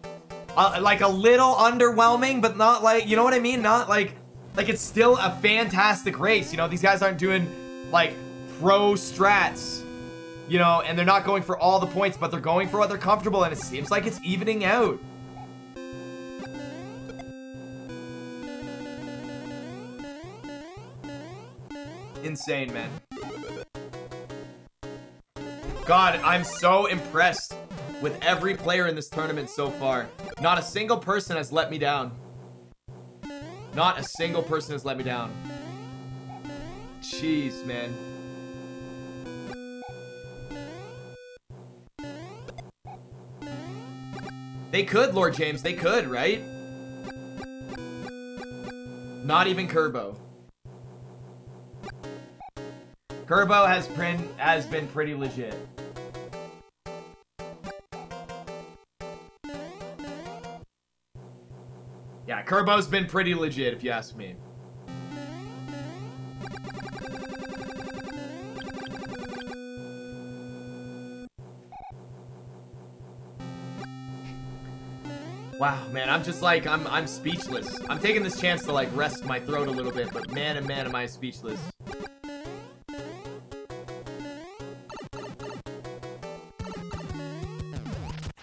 Like a little underwhelming, but not like, you know what I mean? Not like, it's still a fantastic race. You know, these guys aren't doing like pro strats. You know, and they're not going for all the points, but they're going for what they're comfortable, and it seems like it's evening out. Insane, man. God, I'm so impressed with every player in this tournament so far. Not a single person has let me down. Not a single person has let me down. Jeez, man. They could, Lord James. They could, right? Not even Kurbo. Kurbo has been pretty legit. Yeah, Kurbo's been pretty legit, if you ask me. Wow, man, I'm just like, I'm speechless. I'm taking this chance to like rest my throat a little bit, but man, and man, am I speechless.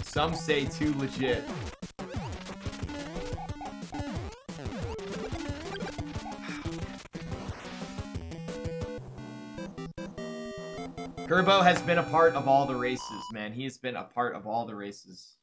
Some say too legit. Kurbo has been a part of all the races, man. He has been a part of all the races.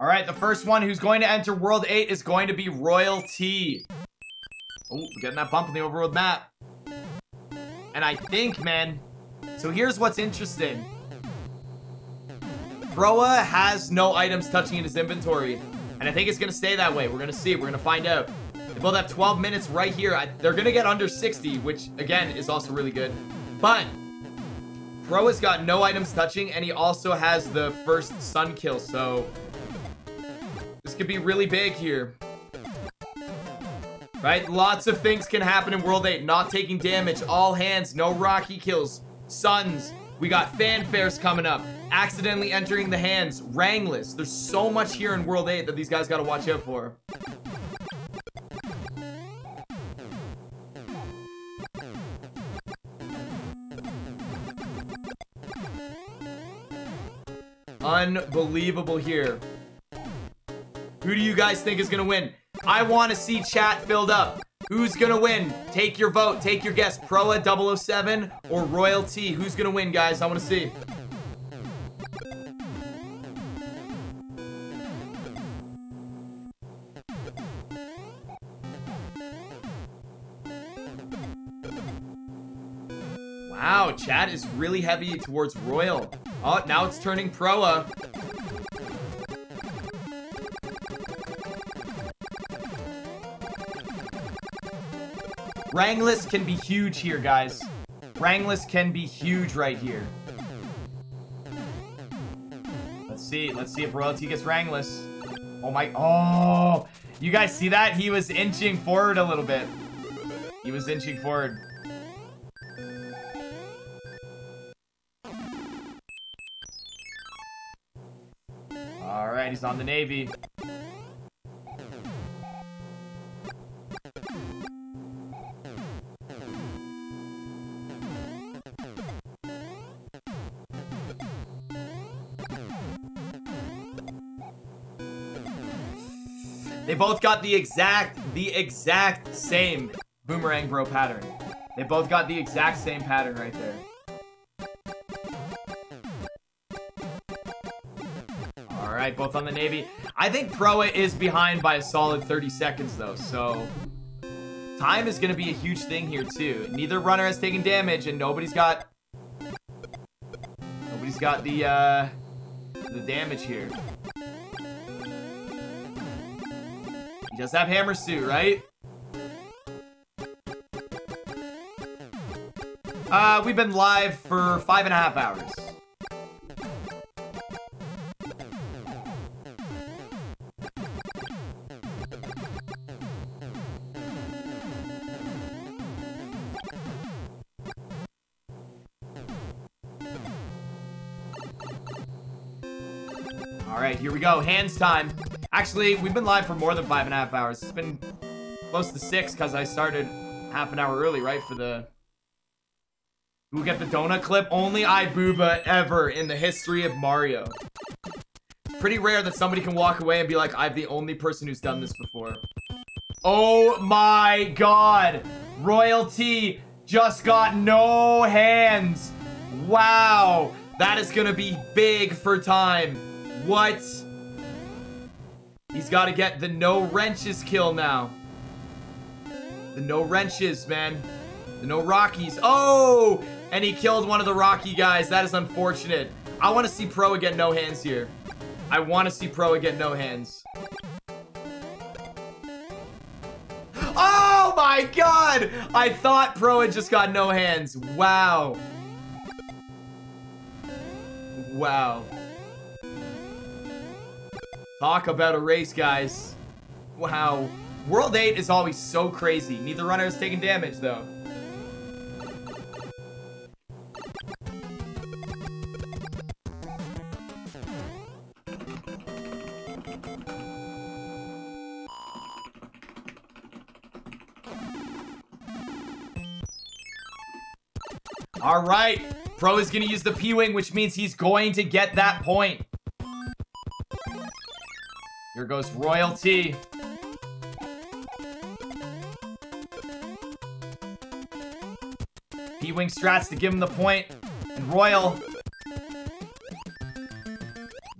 Alright, the first one who's going to enter World 8 is going to be RoyLT. Oh, getting that bump on the overworld map. And I think, man, so here's what's interesting. Proa has no items touching in his inventory. And I think it's going to stay that way. We're going to see. We're going to find out. They both have 12 minutes right here. They're going to get under 60, which, again, is also really good. But Proa's got no items touching, and he also has the first sun kill, so this could be really big here, right? Lots of things can happen in World 8. Not taking damage, all hands, no rocky kills, suns. We got fanfares coming up, accidentally entering the hands, rangless. There's so much here in World 8 that these guys got to watch out for. Unbelievable here. Who do you guys think is gonna win? I want to see chat filled up. Who's gonna win? Take your vote. Take your guess. Proa007 or RoyLT. Who's gonna win, guys? I want to see. Wow, chat is really heavy towards Royal. Oh, now it's turning Proa. Rang list can be huge here, guys. Rang list can be huge right here. Let's see if RoyLT gets rang list. Oh my, oh! You guys see that? He was inching forward a little bit. He was inching forward. Alright, he's on the Navy. They both got the exact same Boomerang Bro pattern. They both got the exact same pattern right there. Alright, both on the Navy. I think Proa is behind by a solid 30 seconds, though, so... Time is going to be a huge thing here, too. Neither runner has taken damage, and nobody's got the damage here. He does have Hammer Suit, right? We've been live for 5.5 hours. Alright, here we go. Hands time. Actually, we've been live for more than 5.5 hours. It's been close to 6 because I started half an hour early, right? For the... Who get the donut clip? Only I, Booba, ever in the history of Mario. It's pretty rare that somebody can walk away and be like, I'm the only person who's done this before. Oh my god! RoyLT just got no hands! Wow! That is gonna be big for time. What? He's got to get the no wrenches kill now. The no wrenches, man. The no Rockies. Oh! And he killed one of the Rocky guys. That is unfortunate. I want to see Proa get no hands here. I want to see Proa get no hands. Oh my god! I thought Proa just got no hands. Wow. Wow. Talk about a race, guys. Wow. World 8 is always so crazy. Neither runner has taken damage, though. All right. Pro is going to use the P-Wing, which means he's going to get that point. Here goes RoyLT. P-Wing strats to give him the point. And Royal.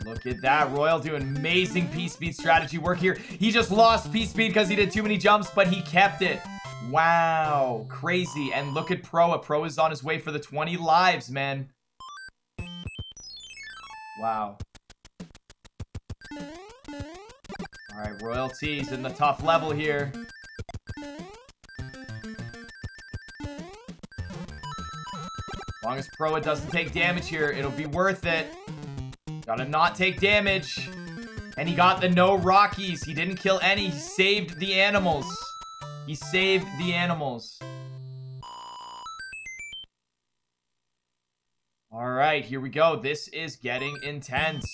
Look at that. Royal doing amazing P-Speed strategy work here. He just lost P-Speed because he did too many jumps, but he kept it. Wow. Crazy. And look at Proa. Proa is on his way for the 20 lives, man. Wow. All right, RoyLT's in the tough level here. As long as Proa doesn't take damage here, it'll be worth it. Gotta not take damage. And he got the no Rockies. He didn't kill any. He saved the animals. He saved the animals. All right, here we go. This is getting intense.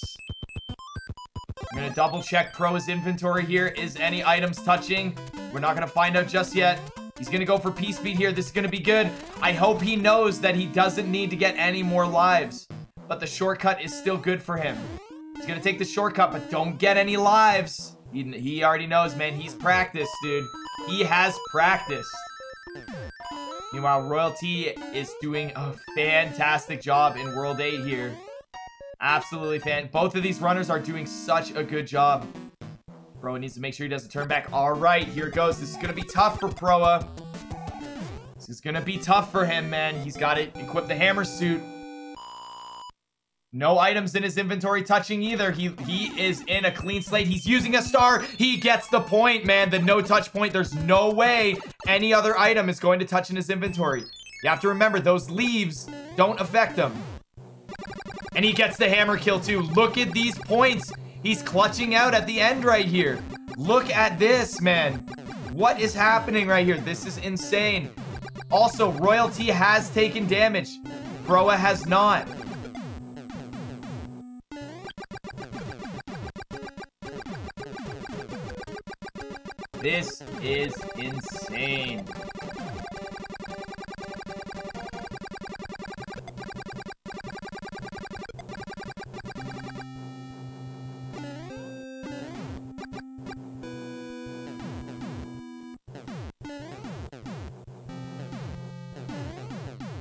I'm gonna double check Pro's inventory here. Is any items touching? We're not gonna find out just yet. He's gonna go for P-Speed here. This is gonna be good. I hope he knows that he doesn't need to get any more lives. but the shortcut is still good for him. He's gonna take the shortcut, but don't get any lives. He already knows, man. He's practiced, dude. He has practiced. Meanwhile, RoyLT is doing a fantastic job in World 8 here. Absolutely fan. Both of these runners are doing such a good job. Proa needs to make sure he doesn't turn back. All right, here goes. This is gonna be tough for Proa. This is gonna be tough for him, man. He's got to equip the hammer suit. No items in his inventory touching either. He is in a clean slate. He's using a star. He gets the point, man. The no-touch point. There's no way any other item is going to touch in his inventory. You have to remember, those leaves don't affect him. And he gets the hammer kill, too. Look at these points. He's clutching out at the end right here. Look at this, man. What is happening right here? This is insane. Also, RoyLT has taken damage. Proa has not. This is insane.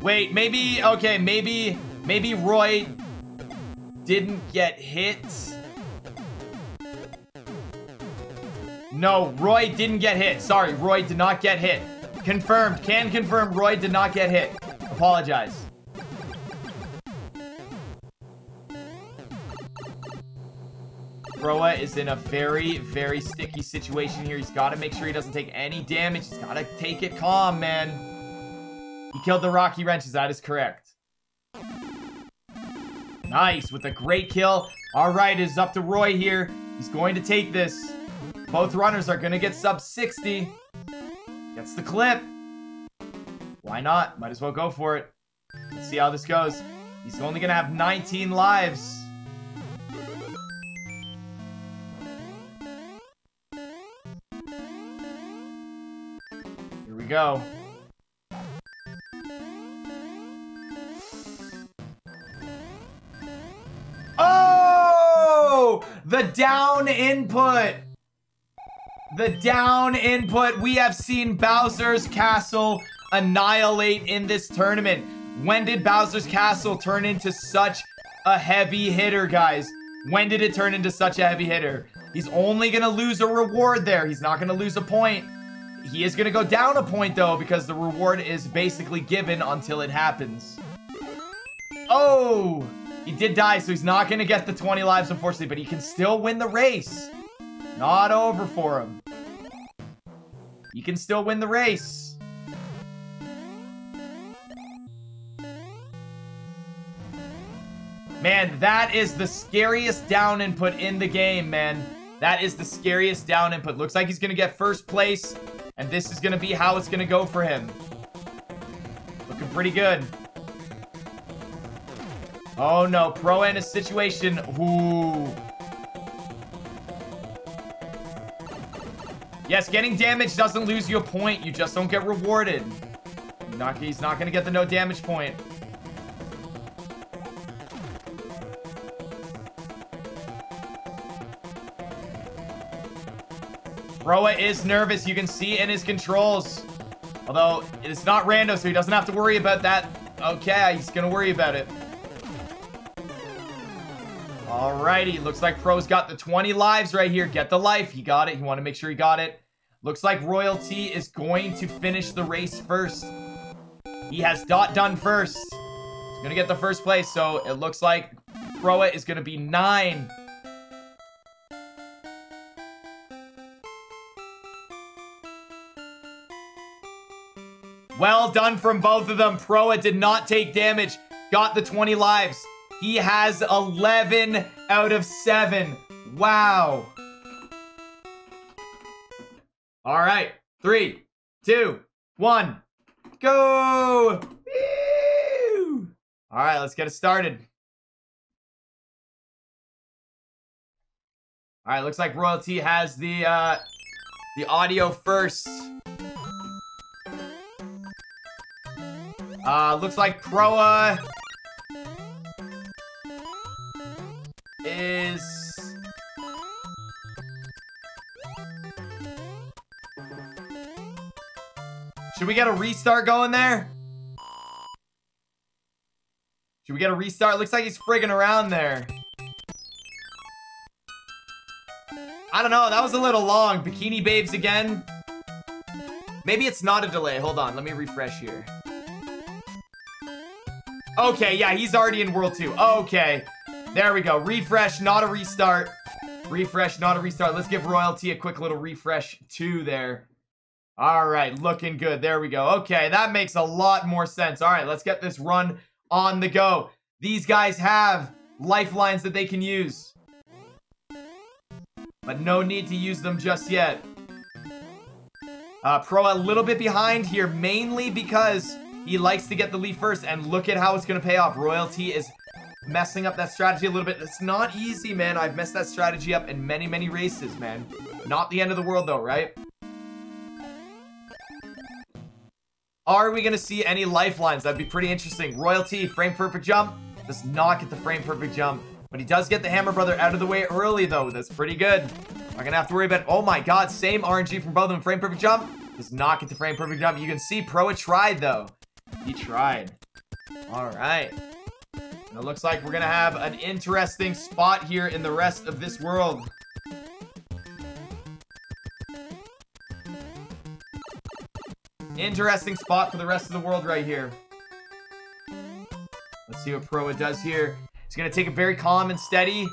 Wait, maybe, okay, maybe Roy didn't get hit. No, Roy didn't get hit. Sorry, Roy did not get hit. Confirmed. Can confirm Roy did not get hit. Apologize. Proa is in a very, very sticky situation here. He's got to make sure he doesn't take any damage. He's got to take it calm, man. He killed the Rocky Wrenches. That is correct. Nice, with a great kill. All right, it's up to Roy here. He's going to take this. Both runners are gonna get sub 60. Gets the clip. Why not? Might as well go for it. Let's see how this goes. He's only gonna have 19 lives. Here we go. Oh! The down input! The down input. We have seen Bowser's Castle annihilate in this tournament. When did Bowser's Castle turn into such a heavy hitter, guys? When did it turn into such a heavy hitter? He's only going to lose a reward there. He's not going to lose a point. He is going to go down a point, though, because the reward is basically given until it happens. Oh! He did die, so he's not going to get the 20 lives, unfortunately, but he can still win the race. Not over for him. He can still win the race. Man, that is the scariest down input in the game, man. That is the scariest down input. Looks like he's gonna get first place, and this is gonna be how it's gonna go for him. Looking pretty good. Oh no, Proa in a situation. Ooh. Yes, getting damage doesn't lose you a point. You just don't get rewarded. He's not going to get the no damage point. Proa is nervous. You can see in his controls. Although, it's not random, so he doesn't have to worry about that. Okay, he's going to worry about it. Alrighty, looks like Pro's got the 20 lives right here. Get the life. He got it. He wanted to make sure he got it. Looks like RoyLT is going to finish the race first. He has dot done first. He's going to get the first place, so it looks like Proa is going to be 9. Well done from both of them. Proa did not take damage. Got the 20 lives. He has 11 out of 7. Wow. All right. 3, 2, 1. Go! Woo! All right, let's get it started. All right, looks like RoyLT has the audio first. Looks like Proa... is... Should we get a restart going there? Should we get a restart? Looks like he's friggin' around there. I don't know. That was a little long. Bikini Babes again. Maybe it's not a delay. Hold on. Let me refresh here. Okay, yeah, he's already in World 2. Okay. There we go. Refresh, not a restart. Refresh, not a restart. Let's give RoyLT a quick little refresh too there. All right, looking good. There we go. Okay, that makes a lot more sense. All right, let's get this run on the go. These guys have lifelines that they can use. But no need to use them just yet. Proa a little bit behind here, mainly because he likes to get the lead first, and look at how it's going to pay off. RoyLT is messing up that strategy a little bit. It's not easy, man. I've messed that strategy up in many, many races, man. Not the end of the world, though, right? Are we going to see any lifelines? That'd be pretty interesting. RoyLT, frame perfect jump. Does not get the frame perfect jump, but he does get the Hammer Brother out of the way early, though. That's pretty good. Not going to have to worry about it. Oh, my God. Same RNG from both of them. Frame perfect jump. Does not get the frame perfect jump. You can see Proa tried, though. He tried. All right. And it looks like we're going to have an interesting spot here in the rest of this world. Interesting spot for the rest of the world right here. Let's see what Proa does here. He's going to take it very calm and steady.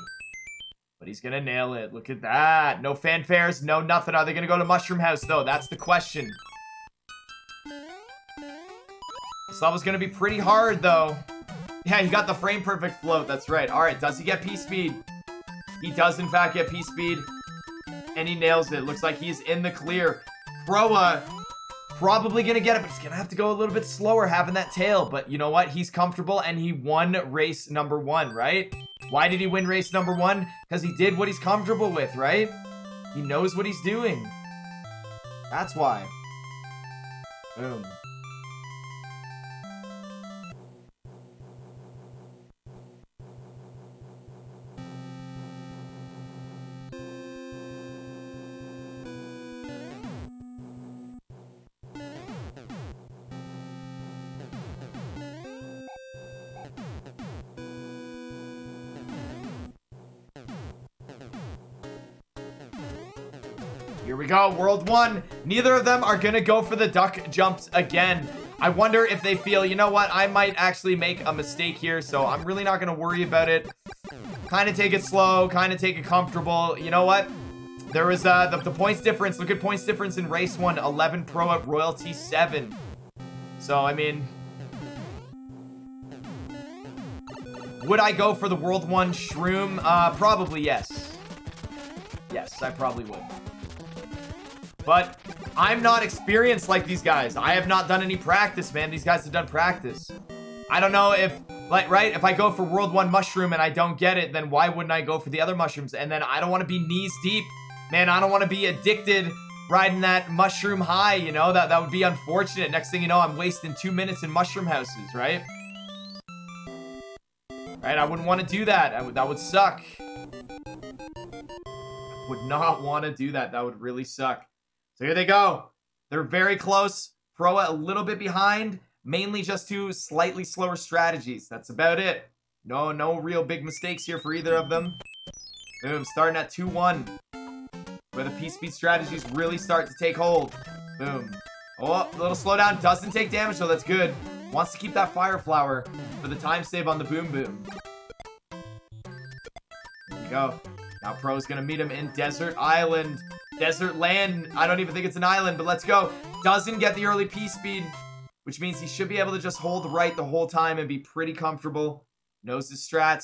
But he's going to nail it. Look at that. No fanfares, no nothing. Are they going to go to Mushroom House, though? That's the question. This level's going to be pretty hard, though. Yeah, he got the frame perfect float. That's right. All right, does he get P-Speed? He does, in fact, get P-Speed. And he nails it. Looks like he's in the clear. Proa probably going to get it, but he's going to have to go a little bit slower having that tail. But you know what? He's comfortable, and he won race number one, right? Why did he win race number one? Because he did what he's comfortable with, right? He knows what he's doing. That's why. Boom. Here we go, world one. Neither of them are gonna go for the duck jumps again. I wonder if they feel, you know what, I might actually make a mistake here, so I'm really not gonna worry about it. Kind of take it slow, kind of take it comfortable. You know what? There was the points difference. Look at points difference in race one, 11 Proa, RoyLT 7. So, I mean, would I go for the world one shroom? Probably yes. Yes, I probably would. But I'm not experienced like these guys. I have not done any practice, man. These guys have done practice. I don't know if, like, right? If I go for World 1 Mushroom and I don't get it, then why wouldn't I go for the other mushrooms? And then I don't want to be knees deep. Man, I don't want to be addicted riding that mushroom high, you know? That would be unfortunate. Next thing you know, I'm wasting 2 minutes in mushroom houses, right? Right? I wouldn't want to do that. That would suck. I would not want to do that. That would really suck. So here they go. They're very close. Proa a little bit behind. Mainly just to slightly slower strategies. That's about it. No real big mistakes here for either of them. Boom. Starting at 2-1. Where the P-Speed strategies really start to take hold. Boom. Oh, a little slowdown. Doesn't take damage, though. That's good. Wants to keep that Fire Flower for the time save on the Boom Boom. There we go. Now Proa's going to meet him in Desert Island. Desert land. I don't even think it's an island, but let's go. Doesn't get the early P-Speed, which means he should be able to just hold right the whole time and be pretty comfortable. Knows his strats.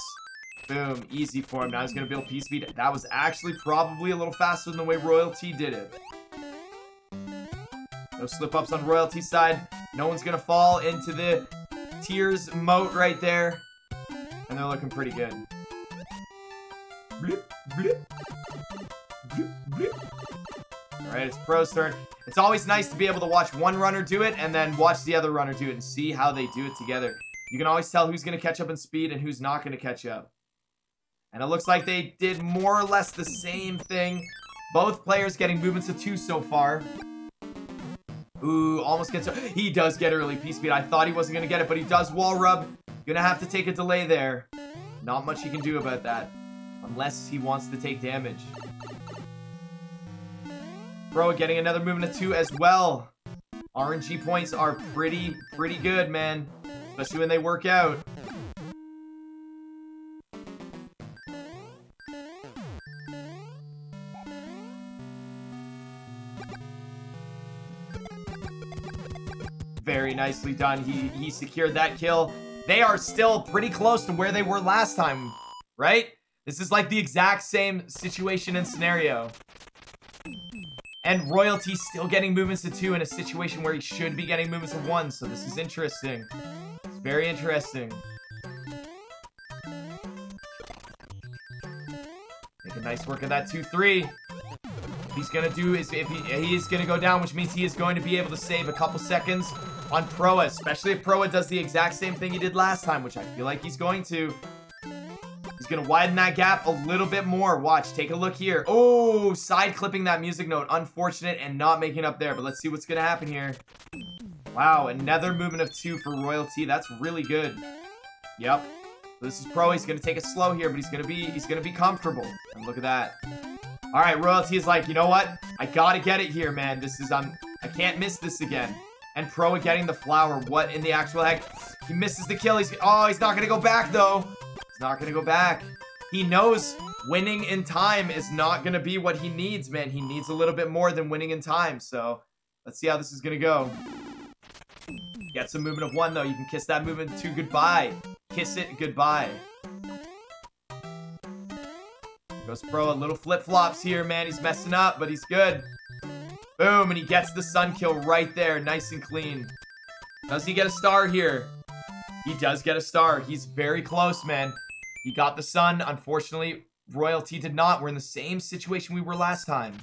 Boom. Easy for him. Now he's going to build P-Speed. That was actually probably a little faster than the way RoyLT did it. No slip-ups on RoyLT's side. No one's going to fall into the Tears moat right there. And they're looking pretty good. Bloop, bloop. Bloop, bloop. Alright, it's Pro's turn. It's always nice to be able to watch one runner do it and then watch the other runner do it and see how they do it together. You can always tell who's going to catch up in speed and who's not going to catch up. And it looks like they did more or less the same thing. Both players getting movements of 2 so far. Ooh, almost gets her. He does get early P-Speed. I thought he wasn't going to get it, but he does wall rub. Gonna have to take a delay there. Not much he can do about that. Unless he wants to take damage. Bro, getting another movement of 2 as well. RNG points are pretty good, man. Especially when they work out. Very nicely done. He secured that kill. They are still pretty close to where they were last time, right? This is like the exact same situation and scenario. And RoyLT still getting movements of 2 in a situation where he should be getting movements of 1, so this is interesting. It's very interesting. Make a nice work of that 2-3. He's gonna do is if he is gonna go down, which means he is going to be able to save a couple seconds on Proa, especially if Proa does the exact same thing he did last time, which I feel like he's going to. He's gonna widen that gap a little bit more. Watch, take a look here. Oh, side clipping that music note. Unfortunate and not making up there, but let's see what's gonna happen here. Wow, another movement of 2 for RoyLT. That's really good. Yep. This is Proa. He's gonna take it slow here, but he's gonna be comfortable. And look at that. All right, RoyLT is like, you know what? I gotta get it here, man. This is, I can't miss this again. And Proa getting the flower. What in the actual heck? He misses the kill. He's not gonna go back, though. He's not gonna go back. He knows winning in time is not gonna be what he needs, man. He needs a little bit more than winning in time. So let's see how this is gonna go. Get some movement of 1, though. You can kiss that movement of 2 goodbye. Kiss it goodbye. Goes Proa, little flip-flops here, man. He's messing up, but he's good. Boom, and he gets the sun kill right there. Nice and clean. Does he get a star here? He does get a star. He's very close, man. He got the sun. Unfortunately, RoyLT did not. We're in the same situation we were last time.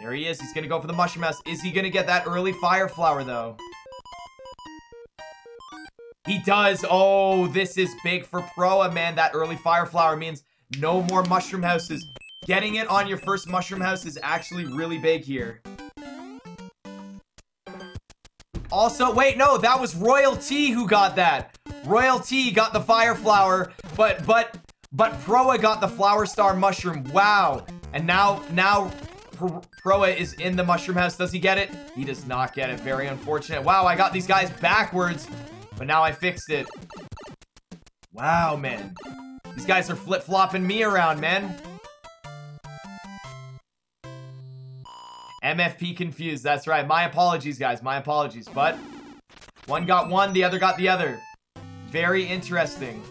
There he is. He's going to go for the mushroom house. Is he going to get that early fire flower, though? He does. Oh, this is big for Proa, man. That early fire flower means no more mushroom houses. Getting it on your first mushroom house is actually really big here. Also, wait, no, that was RoyLT who got that. RoyLT got the fire flower, but Proa got the flower star mushroom. Wow. And now Proa is in the mushroom house. Does he get it? He does not get it. Very unfortunate. Wow, I got these guys backwards. But now I fixed it. Wow, man. These guys are flip-flopping me around, man. MFP confused. That's right. My apologies, guys. My apologies. But one got one, the other got the other. Very interesting.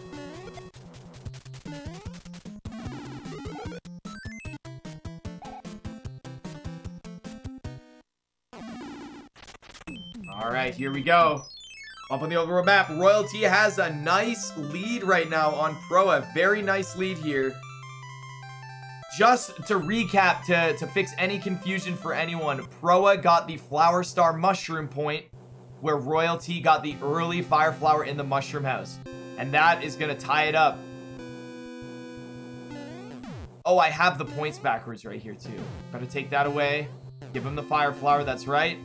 All right, here we go. Up on the overworld map, RoyLT has a nice lead right now on Proa. Very nice lead here. Just to recap, to fix any confusion for anyone, Proa got the flower star mushroom point, where RoyLT got the early fire flower in the mushroom house. And that is going to tie it up. Oh, I have the points backwards right here, too. Gotta take that away. Give him the fire flower, that's right.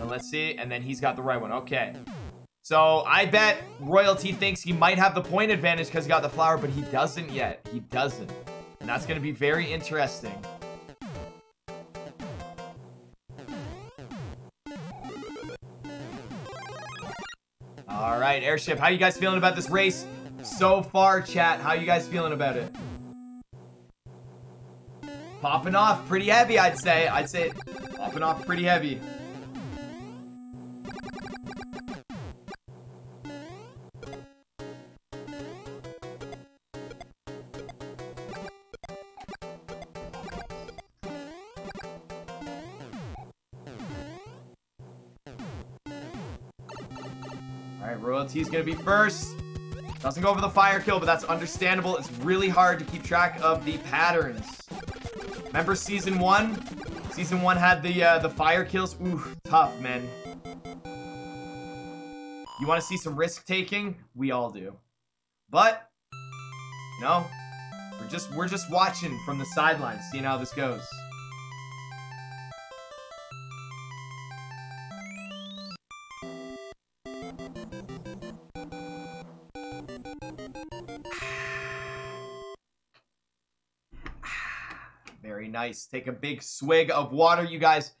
And let's see. And then he's got the right one. Okay. So, I bet RoyLT thinks he might have the point advantage because he got the flower, but he doesn't yet. He doesn't. And that's going to be very interesting. Alright, Airship, how you guys feeling about this race so far, chat? How you guys feeling about it? Popping off pretty heavy, I'd say. I'd say popping off pretty heavy. RoyLT's gonna be first. Doesn't go for the fire kill, but that's understandable. It's really hard to keep track of the patterns. Remember season 1? Season 1 had the fire kills. Ooh, tough, man. You want to see some risk taking? We all do. But No? We're just watching from the sidelines, seeing how this goes. Very nice. Take a big swig of water, you guys.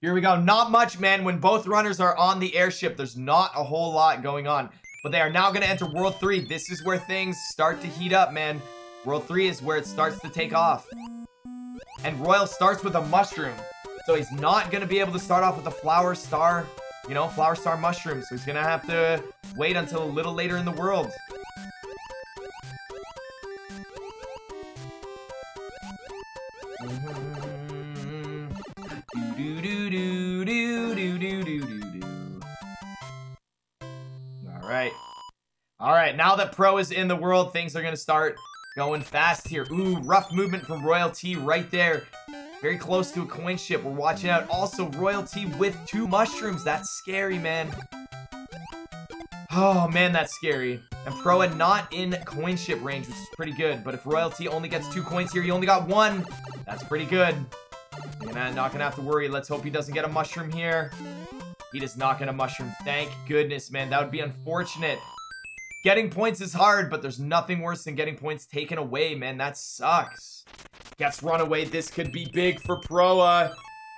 Here we go. Not much, man. When both runners are on the airship, there's not a whole lot going on. But they are now going to enter World 3. This is where things start to heat up, man. World 3 is where it starts to take off. And Royal starts with a mushroom. So he's not going to be able to start off with a flower star, you know, flower star mushroom. So he's going to have to wait until a little later in the world. All right, now that Pro is in the world, things are gonna start going fast here. Ooh, rough movement from RoyLT right there. Very close to a coin ship. We're watching out. Also, RoyLT with two mushrooms. That's scary, man. Oh, man, that's scary. And Proa not in coin ship range, which is pretty good. But if RoyLT only gets 2 coins here, you only got 1. That's pretty good. You're not gonna have to worry. Let's hope he doesn't get a mushroom here. He does not get a mushroom. Thank goodness, man. That would be unfortunate. Getting points is hard, but there's nothing worse than getting points taken away, man. That sucks. Gets run away. This could be big for Proa.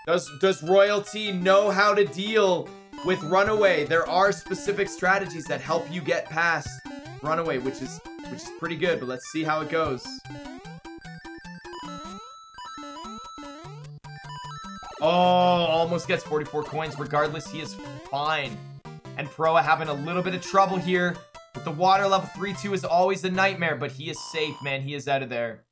Does RoyLT know how to deal with runaway? There are specific strategies that help you get past runaway, which is pretty good, but let's see how it goes. Oh, almost gets 44 coins. Regardless, he is fine. And Proa having a little bit of trouble here. But the water level 3-2 is always a nightmare, but he is safe, man. He is out of there.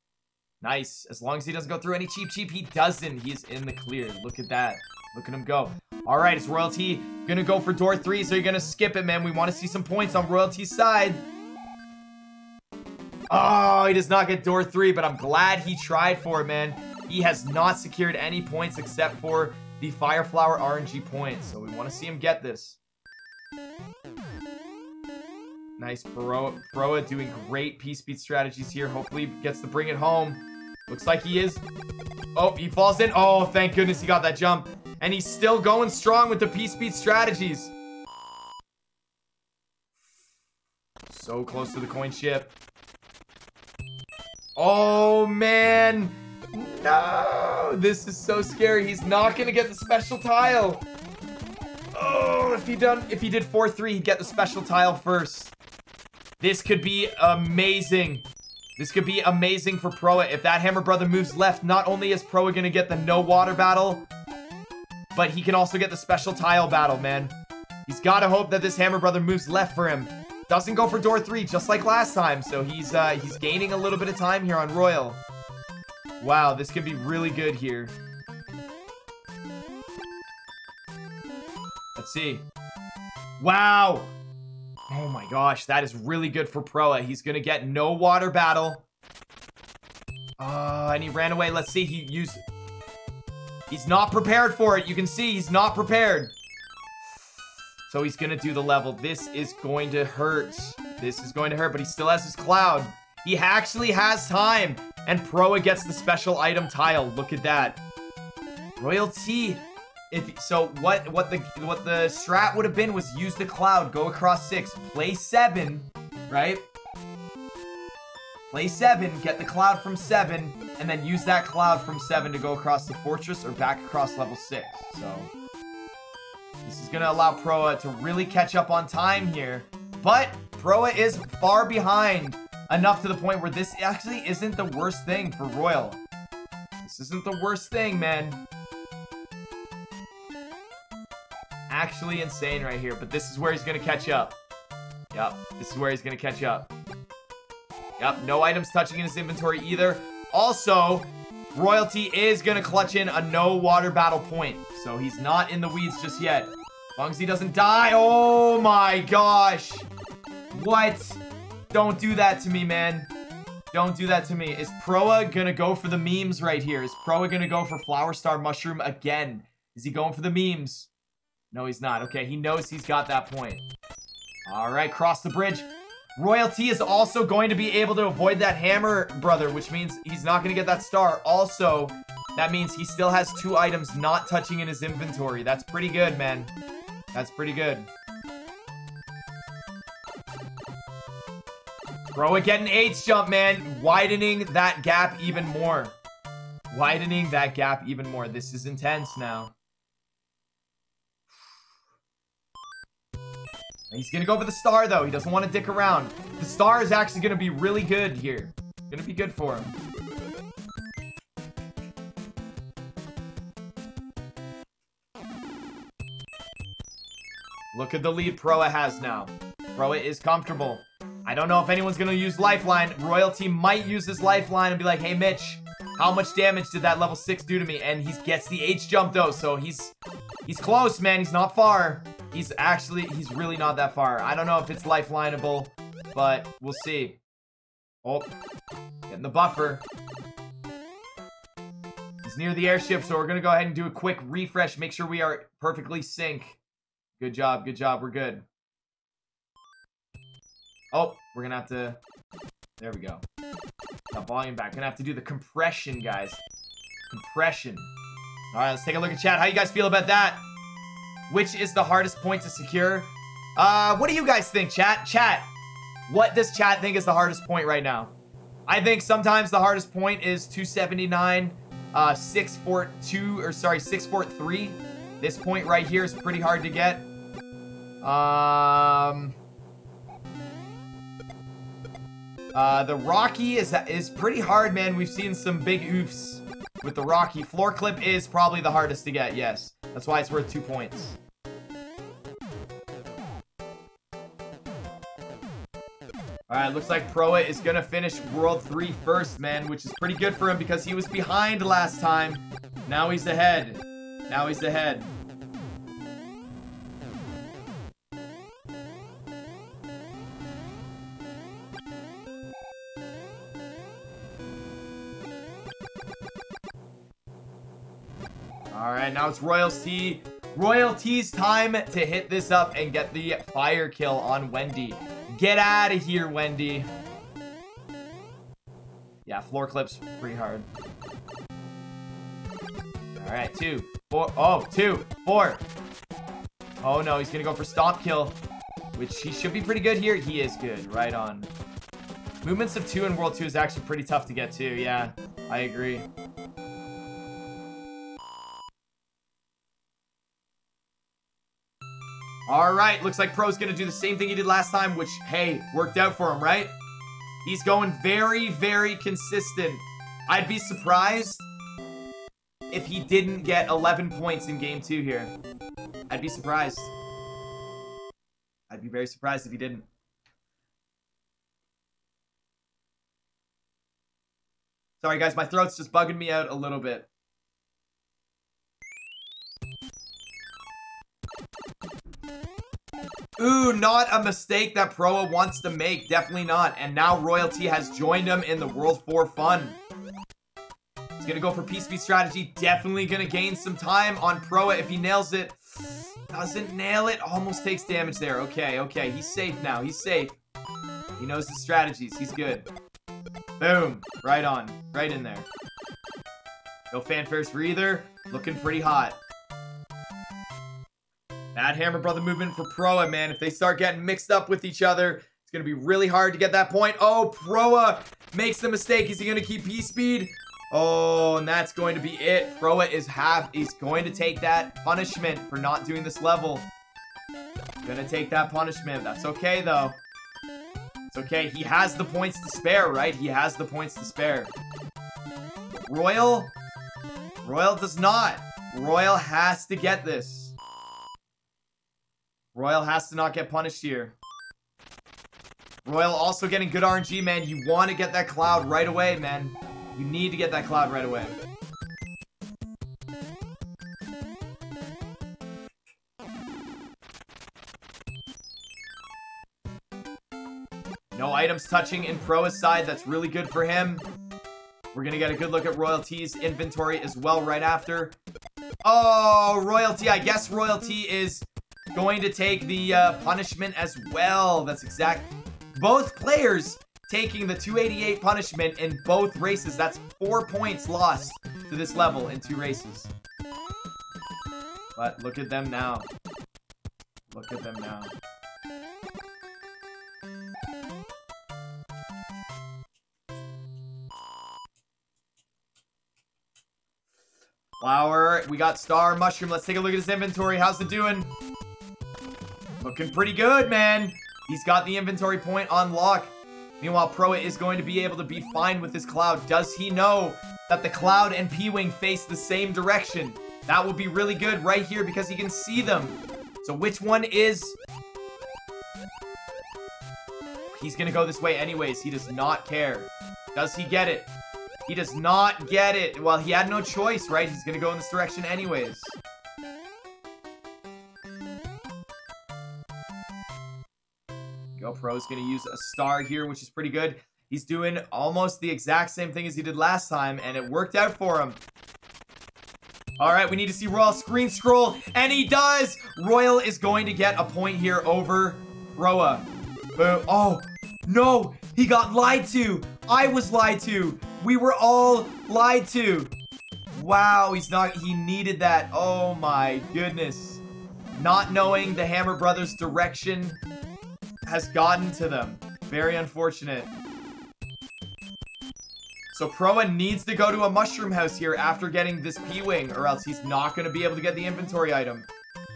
Nice. As long as he doesn't go through any cheap. He doesn't. He is in the clear. Look at that. Look at him go. All right, it's RoyLT gonna go for door 3, so you're gonna skip it, man. We want to see some points on RoyLT's side. Oh, he does not get door 3, but I'm glad he tried for it, man. He has not secured any points except for the Fireflower RNG points, so we want to see him get this. Nice, Proa doing great piece speed strategies here. Hopefully gets to bring it home. Looks like he is. Oh, he falls in. Oh, thank goodness he got that jump. And he's still going strong with the piece speed strategies. So close to the coin ship. Oh, man. No, this is so scary. He's not going to get the special tile. Oh, if he did 4-3, he'd get the special tile first. This could be amazing. This could be amazing for Proa. If that Hammer Brother moves left, not only is Proa going to get the no water battle, but he can also get the special tile battle, man. He's got to hope that this Hammer Brother moves left for him. Doesn't go for door 3, just like last time. So he's gaining a little bit of time here on Royal. Wow, this could be really good here. Let's see. Wow. Oh my gosh, that is really good for Proa. He's gonna get no water battle. And he ran away. Let's see. He used. He's not prepared for it. You can see he's not prepared. So he's gonna do the level. This is going to hurt. This is going to hurt, but he still has his cloud. He actually has time. And Proa gets the special item tile. Look at that. RoyLT. If so, what the strat would have been was use the cloud, go across 6, play 7, right? Play 7, get the cloud from 7, and then use that cloud from 7 to go across the fortress or back across level 6. So this is gonna allow Proa to really catch up on time here, but Proa is far behind enough to the point where this actually isn't the worst thing for Royal. This isn't the worst thing, man. Actually insane right here, but this is where he's gonna catch up. Yep, this is where he's gonna catch up. Yep, no items touching in his inventory either. Also, RoyLT is gonna clutch in a no water battle point, so he's not in the weeds just yet. As long as he doesn't die. Oh my gosh. What? Don't do that to me, man. Don't do that to me. Is Proa gonna go for the memes right here? Is Proa gonna go for Flower Star Mushroom again? Is he going for the memes? No, he's not. Okay, he knows he's got that point. All right, cross the bridge. RoyLT is also going to be able to avoid that hammer, brother, which means he's not going to get that star. Also, that means he still has 2 items not touching in his inventory. That's pretty good, man. That's pretty good. Proa getting H jump, man. Widening that gap even more. Widening that gap even more. This is intense now. He's gonna go for the star, though. He doesn't want to dick around. The star is actually gonna be really good here. Gonna be good for him. Look at the lead Proa has now. Proa is comfortable. I don't know if anyone's gonna use lifeline. RoyLT might use his lifeline and be like, hey, Mitch, how much damage did that level 6 do to me? And he gets the H jump, though, so he's close, man. He's not far. He's really not that far. I don't know if it's lifelinable, but we'll see. Oh, getting the buffer. He's near the airship, so we're gonna go ahead and do a quick refresh. Make sure we are perfectly sync. Good job, good job. We're good. Oh, we're gonna have to... There we go. Got volume back. Gonna have to do the compression, guys. Compression. All right, let's take a look at chat. How you guys feel about that? Which is the hardest point to secure? What do you guys think, chat? Chat, what does chat think is the hardest point right now? I think sometimes the hardest point is 279, 642, or sorry, 643. This point right here is pretty hard to get. The Rocky is pretty hard, man. We've seen some big oofs with the Rocky. Floor clip is probably the hardest to get, yes. That's why it's worth 2 points. Alright, looks like Proa is gonna finish World 3 first, man, which is pretty good for him because he was behind last time. Now he's ahead. Now he's ahead. Alright, now it's RoyLT. RoyLT's time to hit this up and get the fire kill on Wendy. Get out of here, Wendy. Yeah, floor clip's pretty hard. Alright, 2, 4. Oh, 2, 4. Oh no, he's gonna go for stomp kill, which he should be pretty good here. He is good, right on. Movements of 2 in World 2 is actually pretty tough to get to, yeah. I agree. Alright, looks like Pro's gonna do the same thing he did last time, which, hey, worked out for him, right? He's going very, very consistent. I'd be surprised if he didn't get 11 points in Game 2 here. I'd be surprised. I'd be very surprised if he didn't. Sorry, guys, my throat's just bugging me out a little bit. Ooh, not a mistake that Proa wants to make. Definitely not. And now RoyLT has joined him in the World 4 fun. He's going to go for PCB strategy. Definitely going to gain some time on Proa if he nails it. Doesn't nail it. Almost takes damage there. Okay, okay. He's safe now. He's safe. He knows his strategies. He's good. Boom. Right on. Right in there. No fanfares for either. Looking pretty hot. Bad hammer brother movement for Proa, man. If they start getting mixed up with each other, it's going to be really hard to get that point. Oh, Proa makes the mistake. Is he going to keep P-Speed? Oh, and that's going to be it. Proa is half. He's going to take that punishment for not doing this level. Going to take that punishment. That's okay, though. It's okay. He has the points to spare, right? He has the points to spare. Royal does not. Royal has to get this. Royal has to not get punished here. Royal also getting good RNG, man. You want to get that cloud right away, man. You need to get that cloud right away. No items touching in Proa's side. That's really good for him. We're going to get a good look at RoyLT's inventory as well right after. Oh, RoyLT. I guess RoyLT is... going to take the punishment as well. That's exact. both players taking the 288 punishment in both races. That's 4 points lost to this level in 2 races. But look at them now. Look at them now. Flower, we got Star Mushroom. Let's take a look at his inventory. How's it doing? Looking pretty good, man. He's got the inventory point on lock. Meanwhile, Proa is going to be able to be fine with this Cloud. Does he know that the Cloud and P-Wing face the same direction? That would be really good right here because he can see them. So which one is... He's going to go this way anyways. He does not care. Does he get it? He does not get it. Well, he had no choice, right? He's going to go in this direction anyways. GoPro's going to use a star here, which is pretty good. He's doing almost the exact same thing as he did last time, and it worked out for him. All right, we need to see Royal screen scroll, and he does! Royal is going to get a point here over Proa. Boom. Oh, no! He got lied to! I was lied to! We were all lied to! Wow, he's not... He needed that. Oh, my goodness. Not knowing the Hammer Brothers' direction has gotten to them. Very unfortunate. So Proa needs to go to a mushroom house here after getting this P-Wing, or else he's not going to be able to get the inventory item.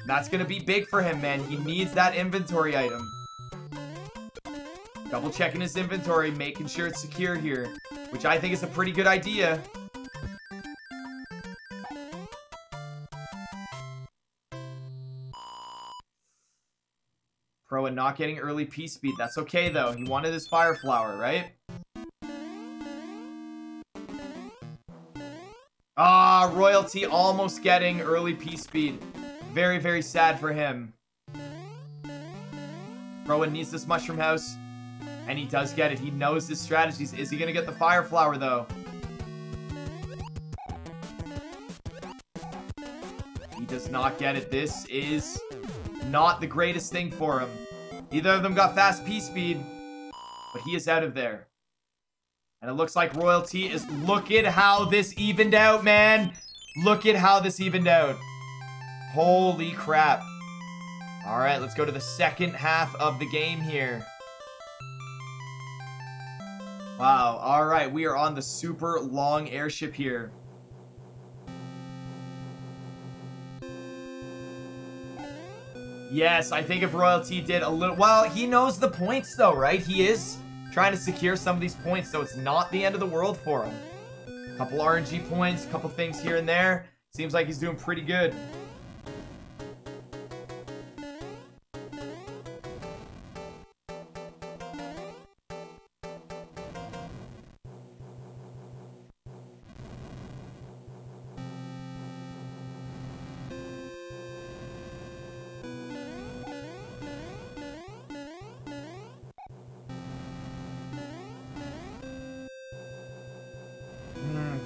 That's going to be big for him, man. He needs that inventory item. Double checking his inventory, making sure it's secure here, which I think is a pretty good idea. Proa not getting early P-Speed. That's okay, though. He wanted his Fire Flower, right? Ah, RoyLT almost getting early P-Speed. Very, very sad for him. Proa needs this Mushroom House. And he does get it. He knows his strategies. Is he going to get the Fire Flower, though? He does not get it. This is... not the greatest thing for him. Either of them got fast P-Speed, but he is out of there. And it looks like RoyLT is... Look at how this evened out, man! Look at how this evened out. Holy crap. Alright, let's go to the second half of the game here. Wow, alright, we are on the super long airship here. Yes, I think if RoyLT did a little... Well, he knows the points, though, right? He is trying to secure some of these points, so it's not the end of the world for him. A couple RNG points, a couple things here and there. Seems like he's doing pretty good.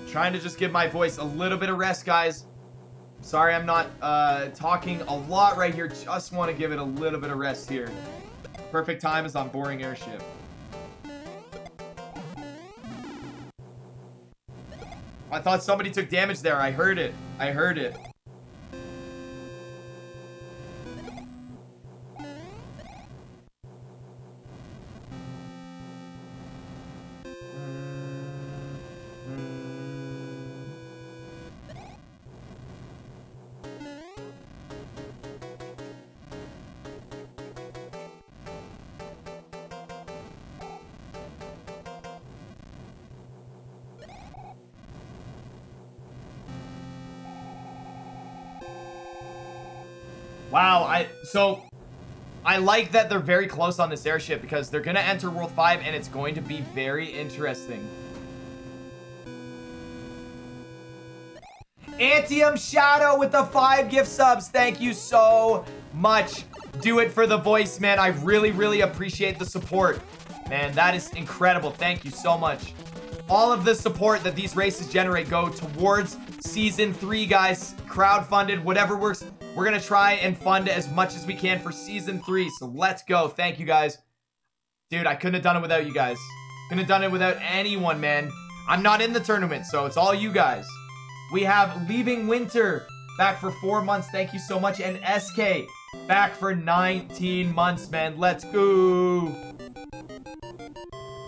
Trying to just give my voice a little bit of rest, guys. Sorry I'm not talking a lot right here. Just want to give it a little bit of rest here. Perfect time is on boring airship. I thought somebody took damage there. I heard it. I heard it. Wow, I like that they're very close on this airship because they're going to enter World 5 and it's going to be very interesting. Antium Shadow with the 5 gift subs. Thank you so much. Do it for the voice, man. I really, really appreciate the support. Man, that is incredible. Thank you so much. All of the support that these races generate go towards Season 3, guys. Crowdfunded, whatever works. We're going to try and fund as much as we can for Season 3, so let's go. Thank you, guys. Dude, I couldn't have done it without you guys. Couldn't have done it without anyone, man. I'm not in the tournament, so it's all you guys. We have Leaving Winter back for 4 months. Thank you so much. And SK back for 19 months, man. Let's go.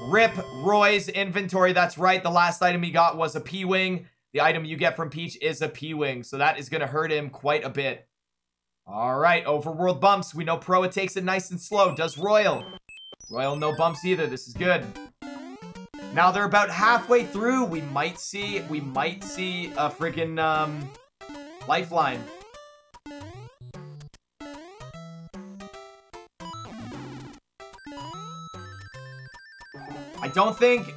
Rip Roy's inventory. That's right. The last item he got was a P-Wing. The item you get from Peach is a P-Wing, so that is going to hurt him quite a bit. All right, overworld bumps. We know Proa takes it nice and slow. Does Royal? Royal no bumps either. This is good. Now they're about halfway through. We might see a friggin' lifeline. I don't think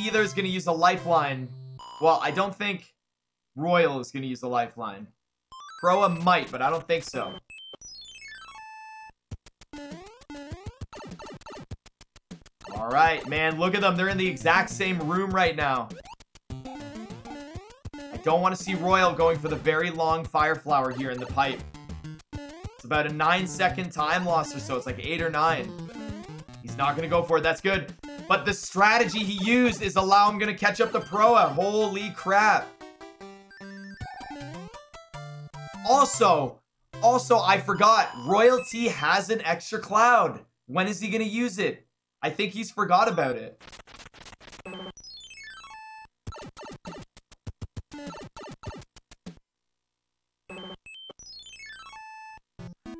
either is going to use a lifeline. Well, I don't think Royal is going to use the lifeline. Proa might, but I don't think so. All right, man. Look at them. They're in the exact same room right now. I don't want to see Royal going for the very long Fireflower here in the pipe. It's about a 9-second time loss or so. It's like 8 or 9. He's not going to go for it. That's good. But the strategy he used is allow him to catch up to Proa. Holy crap. Also, I forgot. RoyLT has an extra cloud. When is he going to use it? I think he's forgot about it.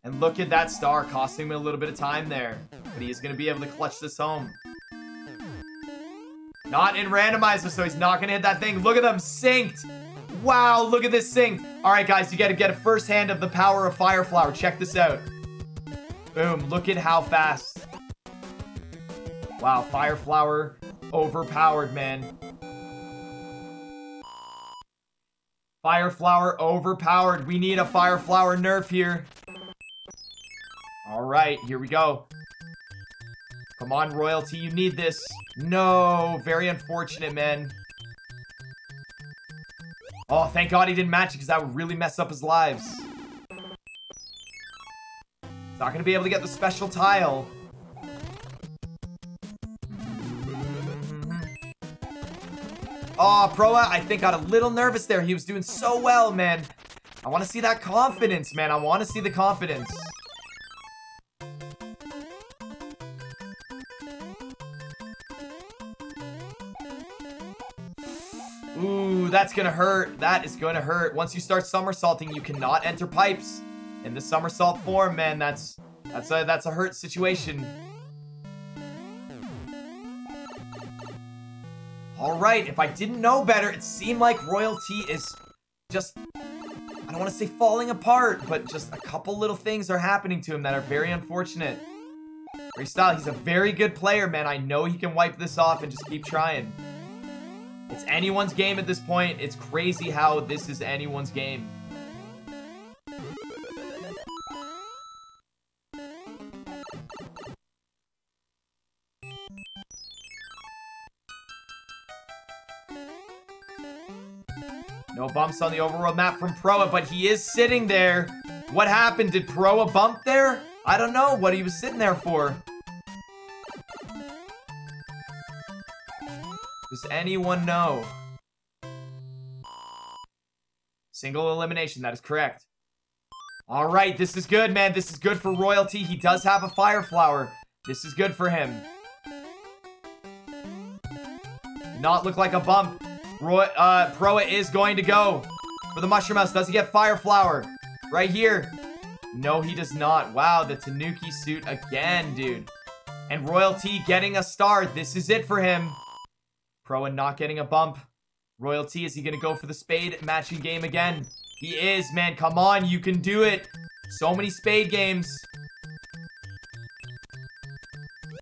And look at that star costing him a little bit of time there. But he is going to be able to clutch this home. Not in randomizer, so he's not going to hit that thing. Look at them synced. Wow, look at this sync. All right, guys, you got to get a first hand of the power of Fireflower. Check this out. Boom, look at how fast. Wow, Fireflower overpowered, man. Fireflower overpowered. We need a Fireflower nerf here. All right, here we go. Come on, RoyLT, you need this. No, very unfortunate, man. Oh, thank God he didn't match it, because that would really mess up his lives. He's not going to be able to get the special tile. Oh, Proa, I think got a little nervous there. He was doing so well, man. I want to see that confidence, man. I want to see the confidence. That's gonna hurt. That is gonna hurt. Once you start somersaulting, you cannot enter pipes in the somersault form, man. That's a hurt situation. All right, if I didn't know better, it seemed like RoyLT is just, I don't want to say falling apart, but just a couple little things are happening to him that are very unfortunate. Freestyle, he's a very good player, man. I know he can wipe this off and just keep trying. It's anyone's game at this point. It's crazy how this is anyone's game. No bumps on the overworld map from Proa, but he is sitting there. What happened? Did Proa bump there? I don't know what he was sitting there for. Does anyone know? Single elimination, that is correct. All right, this is good, man. This is good for RoyLT. He does have a Fireflower. This is good for him. Did not look like a bump. Proa is going to go for the Mushroom House. Does he get Fireflower? Right here. No, he does not. Wow, the Tanuki suit again, dude. And RoyLT getting a star. This is it for him. Proa not getting a bump. RoyLT, is he going to go for the spade matching game again? He is, man. Come on, you can do it. So many spade games.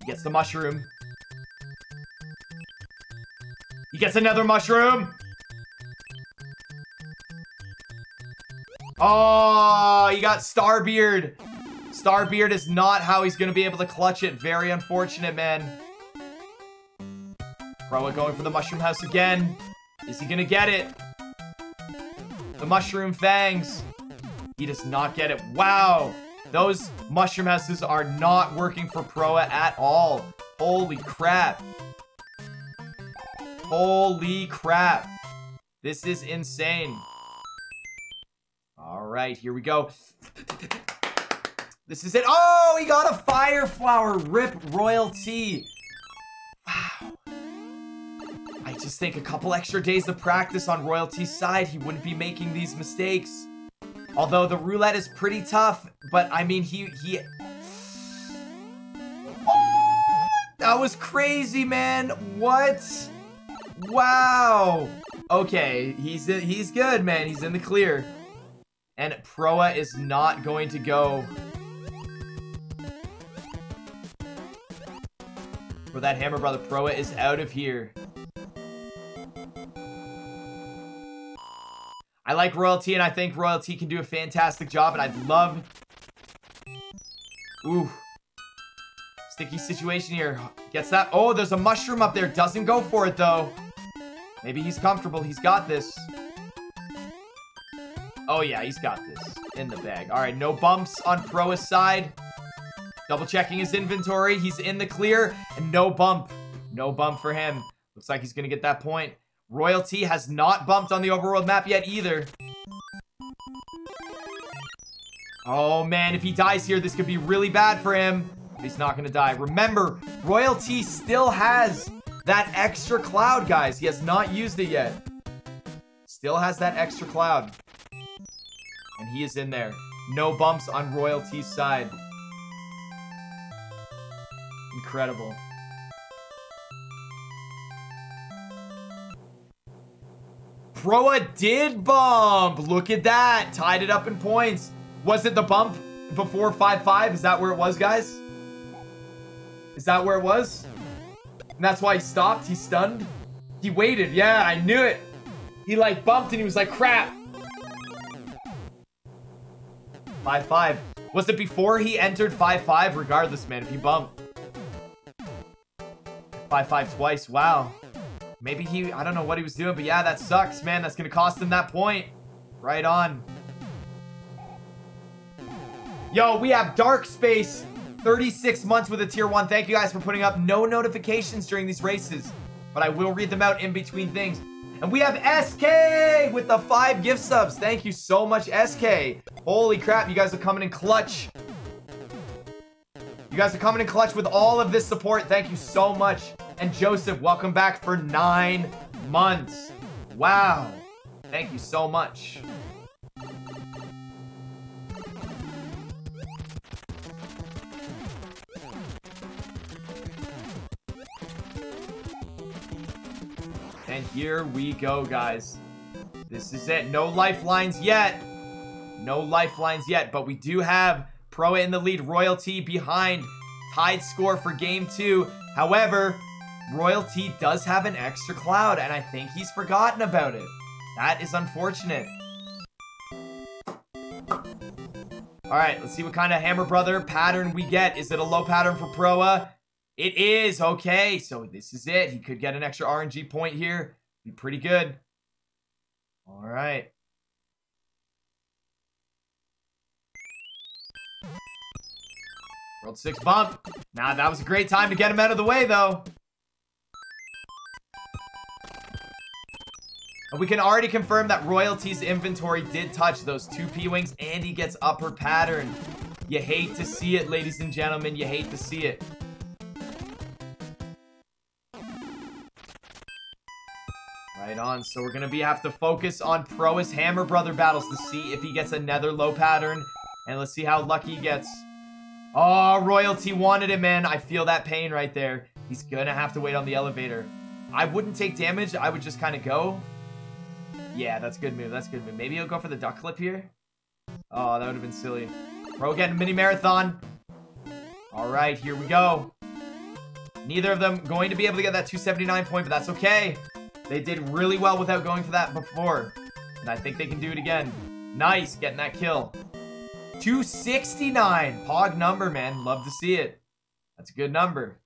He gets the mushroom. He gets another mushroom. Oh, he got Starbeard. Starbeard is not how he's going to be able to clutch it. Very unfortunate, man. Proa going for the Mushroom House again. Is he going to get it? The Mushroom Fangs. He does not get it. Wow. Those Mushroom Houses are not working for Proa at all. Holy crap. Holy crap. This is insane. All right, here we go. This is it. Oh, he got a fire flower. Rip RoyLT. Wow. I just think a couple extra days of practice on RoyLT's side, he wouldn't be making these mistakes. Although the roulette is pretty tough, but I mean, he... Oh, that was crazy, man. What? Wow. Okay, he's good, man. He's in the clear. And Proa is not going to go for that hammer, brother. Proa is out of here. I like RoyLT, and I think RoyLT can do a fantastic job, and I'd love... Ooh. Sticky situation here. Gets that. Oh, there's a mushroom up there. Doesn't go for it, though. Maybe he's comfortable. He's got this. Oh, yeah, he's got this in the bag. All right, no bumps on Proa's side. Double-checking his inventory. He's in the clear, and no bump. No bump for him. Looks like he's going to get that point. RoyLT has not bumped on the overworld map yet either. Oh, man, if he dies here, this could be really bad for him. He's not going to die. Remember, RoyLT still has that extra cloud, guys. He has not used it yet. Still has that extra cloud. And he is in there. No bumps on RoyLT's side. Incredible. Proa did bump. Look at that. Tied it up in points. Was it the bump before 5-5? Is that where it was, guys? Is that where it was? And that's why he stopped. He stunned. He waited. Yeah, I knew it. He like bumped and he was like, crap. 5-5. Was it before he entered 5-5? Regardless, man, if he bumped 5-5 twice, wow. Maybe he, I don't know what he was doing, but yeah, that sucks, man. That's gonna cost him that point. Right on. Yo, we have Dark Space, 36 months with a tier 1. Thank you guys for putting up no notifications during these races, but I will read them out in between things. And we have SK with the 5 gift subs. Thank you so much, SK. Holy crap, you guys are coming in clutch. You guys are coming in clutch with all of this support. Thank you so much. And Joseph, welcome back for 9 months. Wow. Thank you so much. And here we go, guys. This is it. No lifelines yet. No lifelines yet, but we do have Proa in the lead, RoyLT behind. Tied score for game 2. However, RoyLT does have an extra cloud, and I think he's forgotten about it. That is unfortunate. All right, let's see what kind of hammer brother pattern we get. Is it a low pattern for Proa? It is. Okay, so this is it. He could get an extra RNG point here. Be pretty good. All right. World 6 bump. Nah, that was a great time to get him out of the way, though. And we can already confirm that RoyLT's inventory did touch those 2 P-Wings, and he gets upper pattern. You hate to see it, ladies and gentlemen. You hate to see it. Right on, so we're gonna have to focus on Proa's hammer brother battles to see if he gets another low pattern, and let's see how lucky he gets. Oh, RoyLT wanted it, man. I feel that pain right there. He's gonna have to wait on the elevator. I wouldn't take damage. I would just kind of go. Yeah, that's a good move. That's a good move. Maybe he'll go for the duck clip here. Oh, that would have been silly. Proa getting a mini marathon. All right, here we go. Neither of them going to be able to get that 279 point, but that's okay. They did really well without going for that before. And I think they can do it again. Nice, getting that kill. 269. Pog number, man. Love to see it. That's a good number.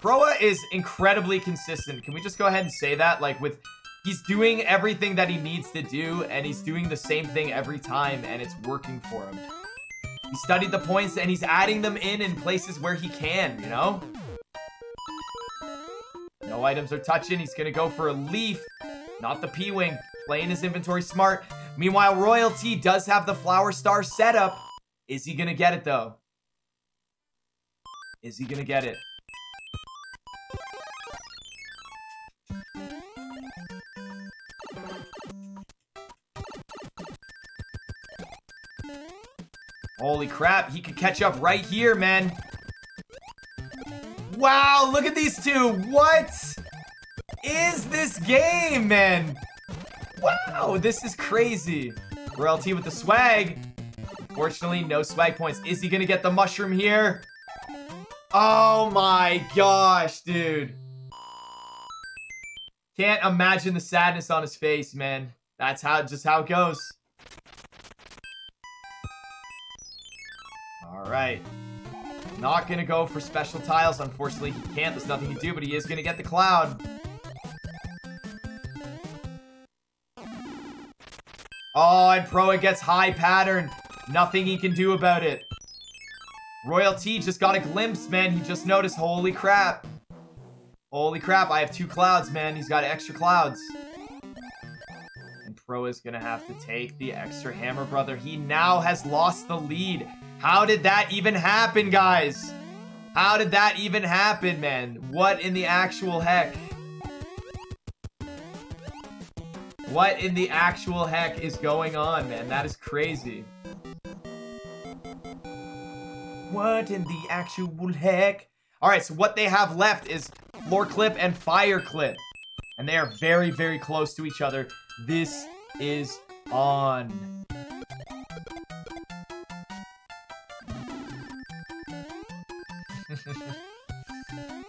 Proa is incredibly consistent. Can we just go ahead and say that? Like, with... He's doing everything that he needs to do, and he's doing the same thing every time, and it's working for him. He studied the points and he's adding them in places where he can, you know? No items are touching. He's gonna go for a leaf. Not the P-Wing. Playing his inventory smart. Meanwhile, RoyLT does have the Flower Star setup. Is he gonna get it, though? Is he gonna get it? Holy crap, he could catch up right here, man. Wow, look at these two. What is this game, man? Wow, this is crazy. RoyLT with the swag. Fortunately, no swag points. Is he gonna get the mushroom here? Oh my gosh, dude. Can't imagine the sadness on his face, man. That's how just it goes. All right. Not gonna go for special tiles, unfortunately. He can't. There's nothing he can do, but he is gonna get the cloud. Oh, and Proa gets high pattern. Nothing he can do about it. RoyLT just got a glimpse, man. He just noticed. Holy crap. Holy crap. I have two clouds, man. He's got extra clouds. And Proa is gonna have to take the extra hammer, brother. He now has lost the lead. How did that even happen, guys? How did that even happen, man? What in the actual heck? What in the actual heck is going on, man? That is crazy. What in the actual heck? All right, so what they have left is Floor Clip and Fire Clip. And they are very, very close to each other. This is on.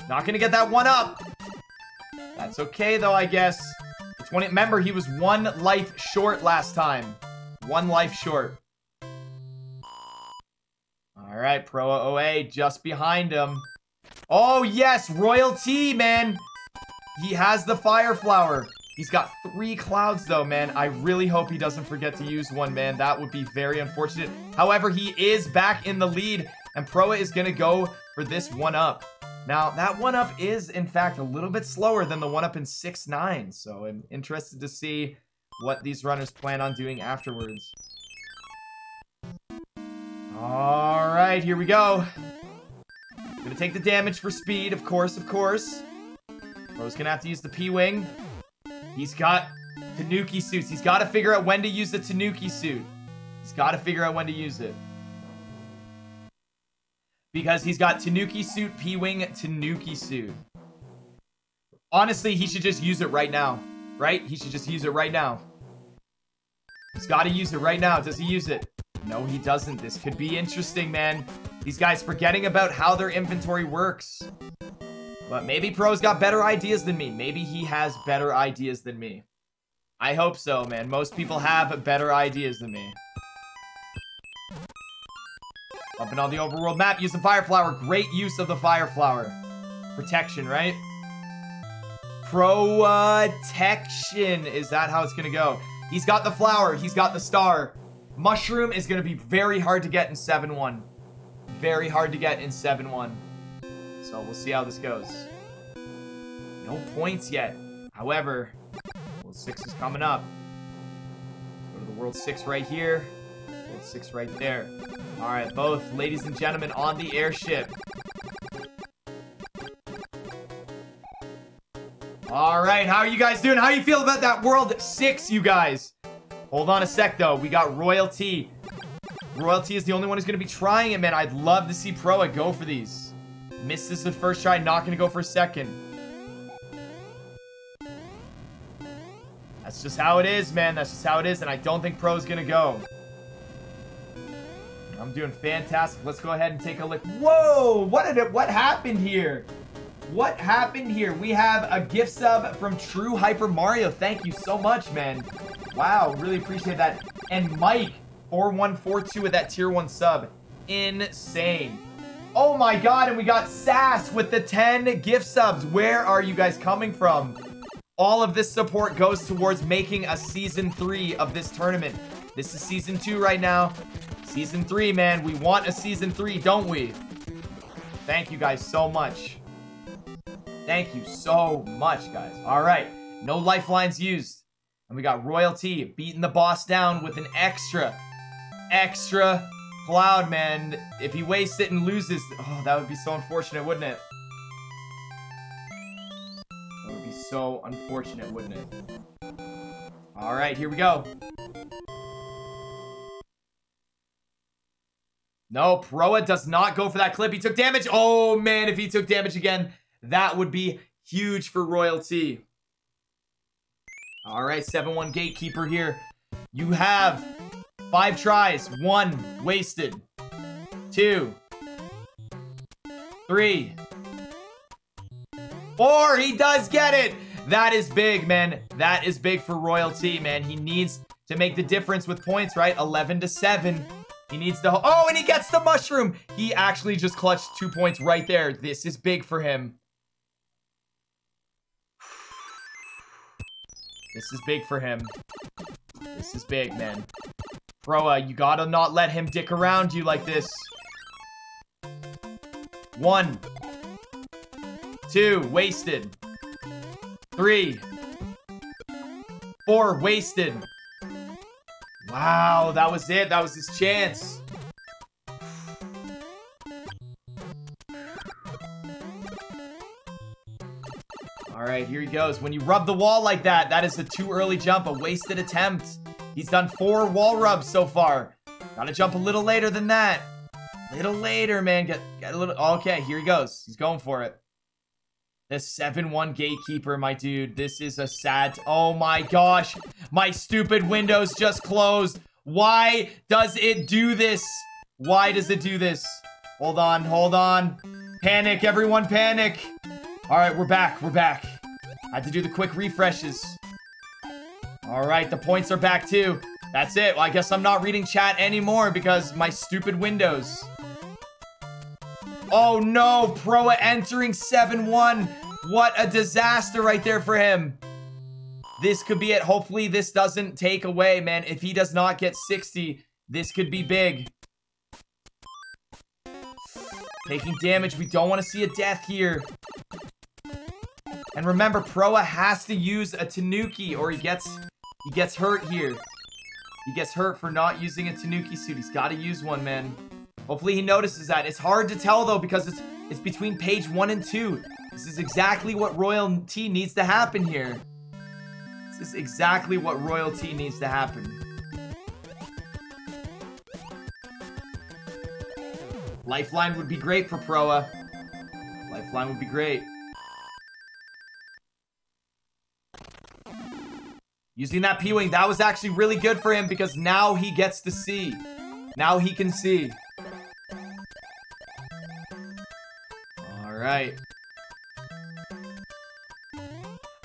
Not gonna get that one up. That's okay, though, I guess. Remember, he was one life short last time. One life short. All right, Proa OA just behind him. Oh, yes, RoyLT, man. He has the Fire Flower. He's got three clouds, though, man. I really hope he doesn't forget to use one, man. That would be very unfortunate. However, he is back in the lead, and Proa is going to go for this one-up. Now, that one-up is, in fact, a little bit slower than the one-up in 6-9, so I'm interested to see what these runners plan on doing afterwards. All right, here we go. Gonna take the damage for speed, of course, of course. Pro's gonna have to use the P-Wing. He's got Tanuki suits. He's gotta figure out when to use the Tanuki suit. He's gotta figure out when to use it. Because he's got Tanuki Suit, P-Wing, Tanuki Suit. Honestly, he should just use it right now. Right? He should just use it right now. He's got to use it right now. Does he use it? No, he doesn't. This could be interesting, man. These guys forgetting about how their inventory works. But maybe Pro's got better ideas than me. Maybe he has better ideas than me. I hope so, man. Most people have better ideas than me. Bumping on the overworld map, using Fire Flower. Great use of the Fire Flower. Protection, right? Protection. Is that how it's going to go? He's got the flower. He's got the star. Mushroom is going to be very hard to get in 7-1. Very hard to get in 7-1. So we'll see how this goes. No points yet. However, World 6 is coming up. Let's go to the World 6 right here. World 6 right there. All right, both ladies and gentlemen on the airship. All right, how are you guys doing? How you feel about that World 6, you guys? Hold on a sec, though. We got RoyLT. RoyLT is the only one who's going to be trying it, man. I'd love to see Proa go for these. Missed this the first try. Not going to go for a second. That's just how it is, man. That's just how it is, and I don't think Pro's going to go. I'm doing fantastic. Let's go ahead and take a look. Whoa! What happened here? What happened here? We have a gift sub from True Hyper Mario. Thank you so much, man. Wow, really appreciate that. And Mike 4142 with that tier 1 sub. Insane. Oh my god, and we got Sass with the 10 gift subs. Where are you guys coming from? All of this support goes towards making a Season 3 of this tournament. This is Season 2 right now. Season 3, man. We want a Season 3, don't we? Thank you guys so much. Thank you so much, guys. All right. No lifelines used. And we got RoyLT beating the boss down with an extra cloud, man. If he wastes it and loses... Oh, that would be so unfortunate, wouldn't it? That would be so unfortunate, wouldn't it? All right, here we go. No, Proa does not go for that clip. He took damage. Oh, man, if he took damage again, that would be huge for RoyLT. All right, 7-1 Gatekeeper here. You have 5 tries. 1 wasted. 2, 3, 4. He does get it. That is big, man. That is big for RoyLT, man. He needs to make the difference with points, right? 11-7. He needs to... Oh, and he gets the mushroom. He actually just clutched 2 points right there. This is big for him. This is big for him. This is big, man. Proa, you gotta not let him dick around you like this. 1, 2, wasted. 3, 4, wasted. Wow, that was it. That was his chance. Alright, here he goes. When you rub the wall like that, that is a too early jump, a wasted attempt. He's done 4 wall rubs so far. Gotta jump a little later than that. A little later, man. Get a little... Okay, here he goes. He's going for it. The 7-1 Gatekeeper, my dude. This is a sad... Oh my gosh. My stupid windows just closed. Why does it do this? Why does it do this? Hold on, hold on. Panic, everyone, panic. Alright, we're back, we're back. I had to do the quick refreshes. Alright, the points are back too. That's it. Well, I guess I'm not reading chat anymore because my stupid windows. Oh no, Proa entering 7-1. What a disaster right there for him. This could be it. Hopefully this doesn't take away, man. If he does not get 60, this could be big. Taking damage. We don't want to see a death here. And remember, Proa has to use a Tanuki or he gets hurt here. He gets hurt for not using a Tanuki suit. He's got to use one, man. Hopefully he notices that. It's hard to tell, though, because it's between page 1 and 2. This is exactly what RoyLT needs to happen here. This is exactly what RoyLT needs to happen. Lifeline would be great for Proa. Lifeline would be great. Using that P-Wing, that was actually really good for him because now he gets to see. Now he can see. Alright.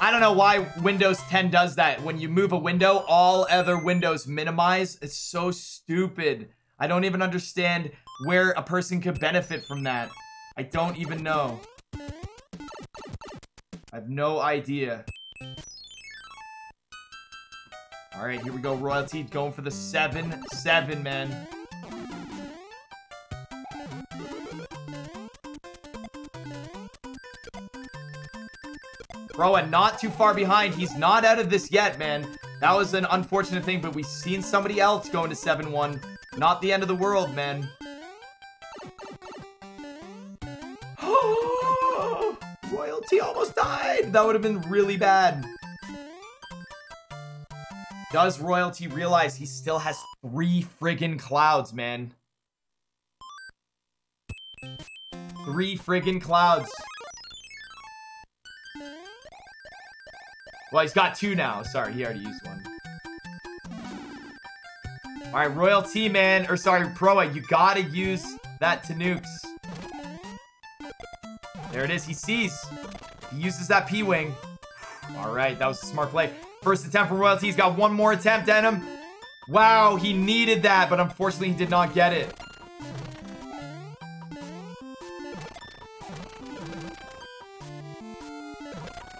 I don't know why Windows 10 does that. When you move a window, all other windows minimize. It's so stupid. I don't even understand where a person could benefit from that. I don't even know. I have no idea. All right, here we go. RoyLT going for the 7-7, man. Proa not too far behind. He's not out of this yet, man. That was an unfortunate thing, but we've seen somebody else going to 7-1. Not the end of the world, man. RoyLT almost died. That would have been really bad. Does RoyLT realize he still has 3 friggin' clouds, man? 3 friggin' clouds. Well, he's got 2 now. Sorry, he already used 1. Alright, RoyLT, man. Or sorry, Proa, you gotta use that Tanooks. There it is. He sees. He uses that P-Wing. Alright, that was a smart play. First attempt for RoyLT. He's got 1 more attempt at him. Wow, he needed that, but unfortunately he did not get it.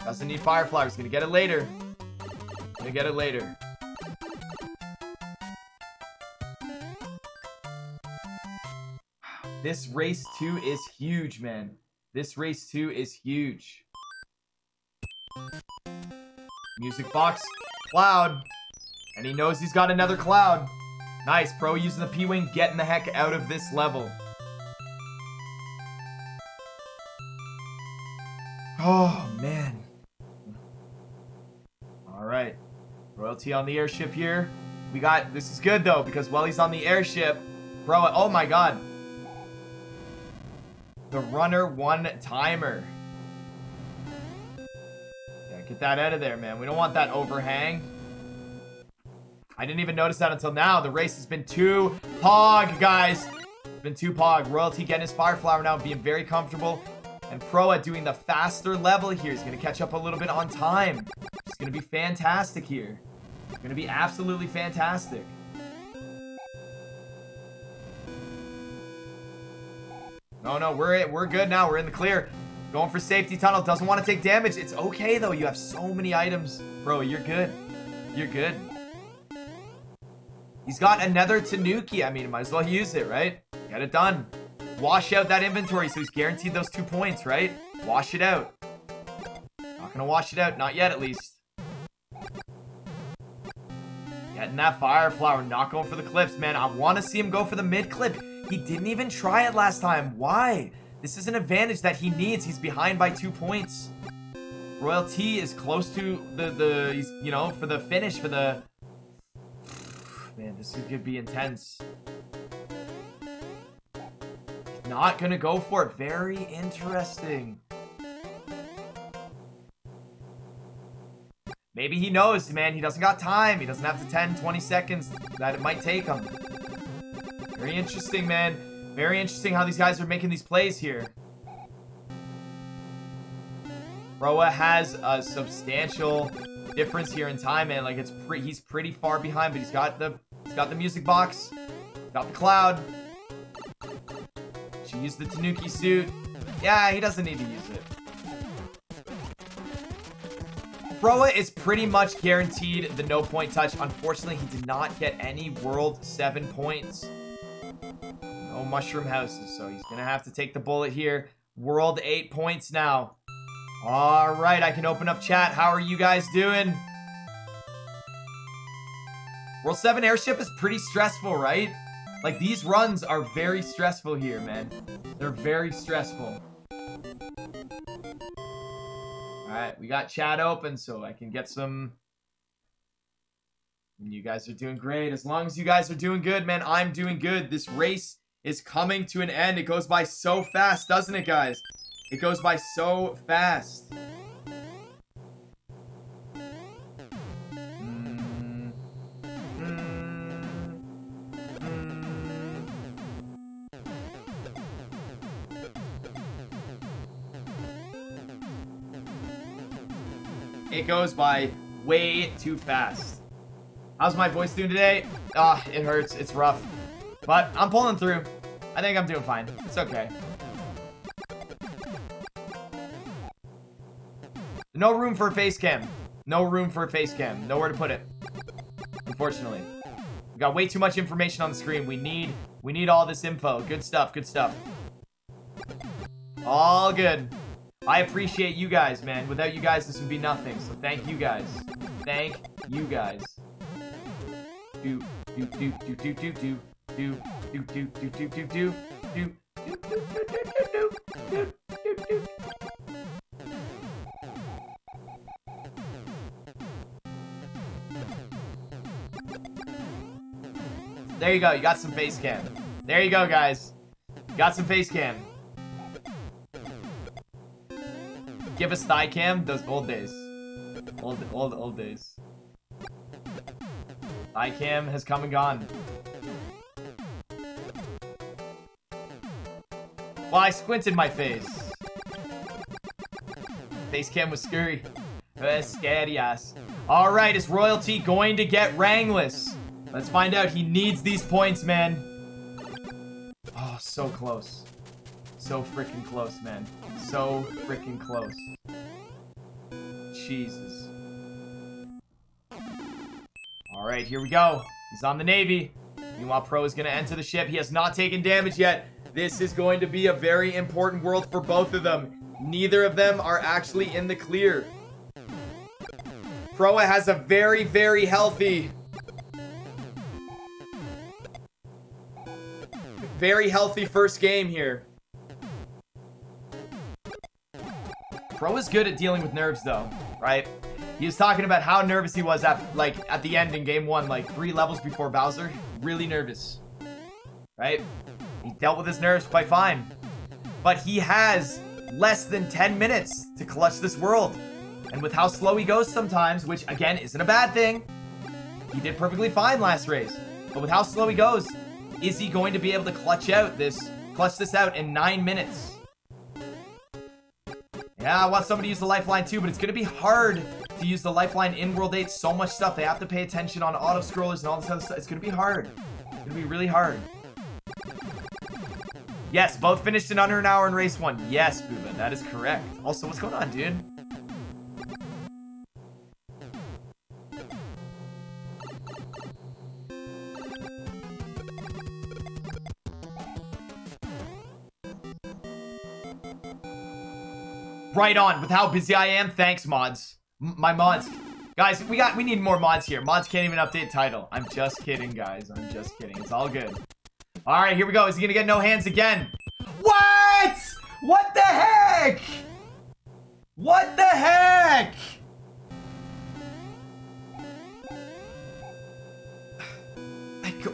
Doesn't need Firefly. He's going to get it later. Going to get it later. This race 2 is huge, man. This race 2 is huge. Music box. Cloud. And he knows he's got another cloud. Nice, Pro using the P-Wing, getting the heck out of this level. Oh, man. Alright. RoyLT on the airship here. We got... This is good, though, because while he's on the airship... Bro, oh my god. The runner one-timer. Yeah, get that out of there, man. We don't want that overhang. I didn't even notice that until now. The race has been too pog, guys. It's been too pog. RoyLT getting his Fire Flower now, being very comfortable. And Proa doing the faster level here. He's going to catch up a little bit on time. It's going to be fantastic here. It's going to be absolutely fantastic. No, we're good now. We're in the clear. Going for safety tunnel. Doesn't want to take damage. It's okay, though. You have so many items. Bro, you're good. You're good. He's got another Tanuki. I mean, might as well use it, right? Get it done. Wash out that inventory so he's guaranteed those 2 points, right? Wash it out. Not gonna wash it out. Not yet, at least. Getting that Fire Flower. Not going for the clips, man. I want to see him go for the mid-clip. He didn't even try it last time. Why? This is an advantage that he needs. He's behind by 2 points. RoyLT is close to the you know, for the finish, for the... Man, this could be intense. Not gonna go for it. Very interesting. Maybe he knows, man. He doesn't got time. He doesn't have the 10, 20 seconds that it might take him. Very interesting, man. Very interesting how these guys are making these plays here. Proa has a substantial difference here in time, man. Like, it's he's pretty far behind, but he's got the music box, got the cloud. She used the Tanuki suit. Yeah, he doesn't need to use it. Proa is pretty much guaranteed the no point touch. Unfortunately, he did not get any world 7 points. No mushroom houses, so he's gonna have to take the bullet here. World 8 points now. All right, I can open up chat. How are you guys doing? World 7 airship is pretty stressful, right? Like, these runs are very stressful here, man. They're very stressful. All right, we got chat open, so I can get some... You guys are doing great. As long as you guys are doing good, man, I'm doing good. This race is coming to an end. It goes by so fast, doesn't it, guys? It goes by so fast. It goes by way too fast. How's my voice doing today? Ah, it hurts. It's rough. But I'm pulling through. I think I'm doing fine. It's okay. No room for a face cam. No room for a face cam. Nowhere to put it. Unfortunately. We got way too much information on the screen. We need all this info. Good stuff. Good stuff. All good. I appreciate you guys, man. Without you guys, this would be nothing. So thank you guys. Thank you guys. Do do do do do do do do do do do do do do do. There you go, you got some face cam. There you go, guys. Got some face cam. Give us thigh cam, those old days. Old days. iCam has come and gone. Well, I squinted my face. Face cam was scary. Scary ass. Alright, is RoyLT going to get Rangless? Let's find out. He needs these points, man. Oh, so close. So freaking close, man. So freaking close. Jesus. Alright, here we go. He's on the Navy. Meanwhile, Pro is going to enter the ship. He has not taken damage yet. This is going to be a very important world for both of them. Neither of them are actually in the clear. Proa has a very, very healthy... very healthy first game here. Proa's good at dealing with nerves though, right? He was talking about how nervous he was at the end in game one, like 3 levels before Bowser. Really nervous, right? He dealt with his nerves quite fine. But he has less than 10 minutes to clutch this world. And with how slow he goes sometimes, which again isn't a bad thing, he did perfectly fine last race. But with how slow he goes, is he going to be able to clutch this out in 9 minutes? Yeah, I want somebody to use the lifeline too, but it's going to be hard to use the lifeline in World 8. So much stuff. They have to pay attention on auto-scrollers and all this other stuff. It's going to be hard. It's going to be really hard. Yes, both finished in under an hour in race 1. Yes, Booba, that is correct. Also, what's going on, dude? Right on with how busy I am. Thanks, mods. My mods. Guys, we need more mods here. Mods can't even update title. I'm just kidding, guys. I'm just kidding. It's all good. All right, here we go. Is he gonna get no hands again? What? What the heck? What the heck?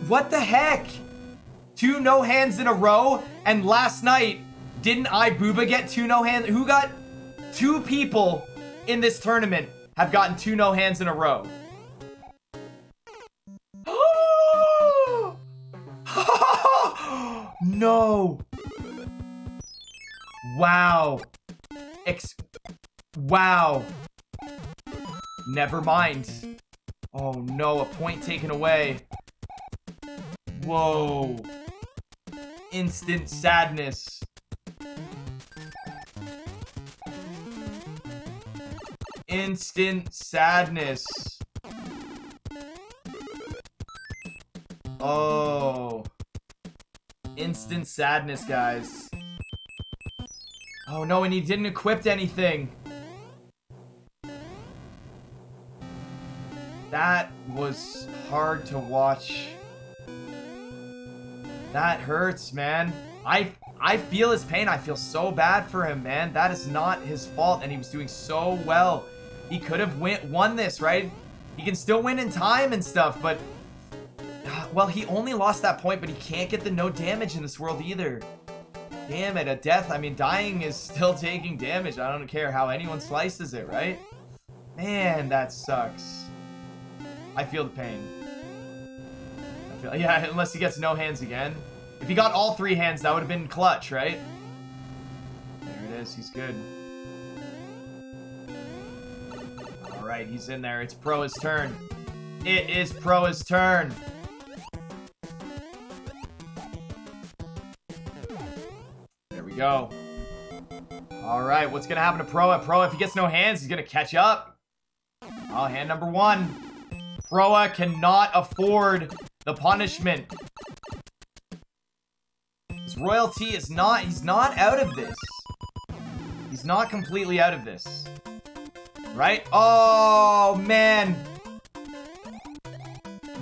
What the heck? 2 no hands in a row, and last night, didn't I, Booba, get 2 no hands? Who got... 2 people in this tournament have gotten 2 no hands in a row. No. Wow. Wow. Never mind. Oh no, a point taken away. Whoa. Instant sadness. Instant sadness. Oh. Instant sadness, guys. Oh no, and he didn't equip anything. That was hard to watch. That hurts, man. I feel his pain. I feel so bad for him, man. That is not his fault, and he was doing so well. He could have won this, right? He can still win in time and stuff, but... well, he only lost that point, but he can't get the no damage in this world either. Damn it, a death. I mean, dying is still taking damage. I don't care how anyone slices it, right? Man, that sucks. I feel the pain. Yeah, unless he gets no hands again. If he got all 3 hands, that would have been clutch, right? There it is. He's good. Alright, he's in there. It's Proa's turn. It is Proa's turn. There we go. Alright, what's going to happen to Proa? Proa, if he gets no hands, he's going to catch up. Oh, hand number 1. Proa cannot afford the punishment. RoyLT is not, he's not out of this. He's not completely out of this. Right? Oh, man.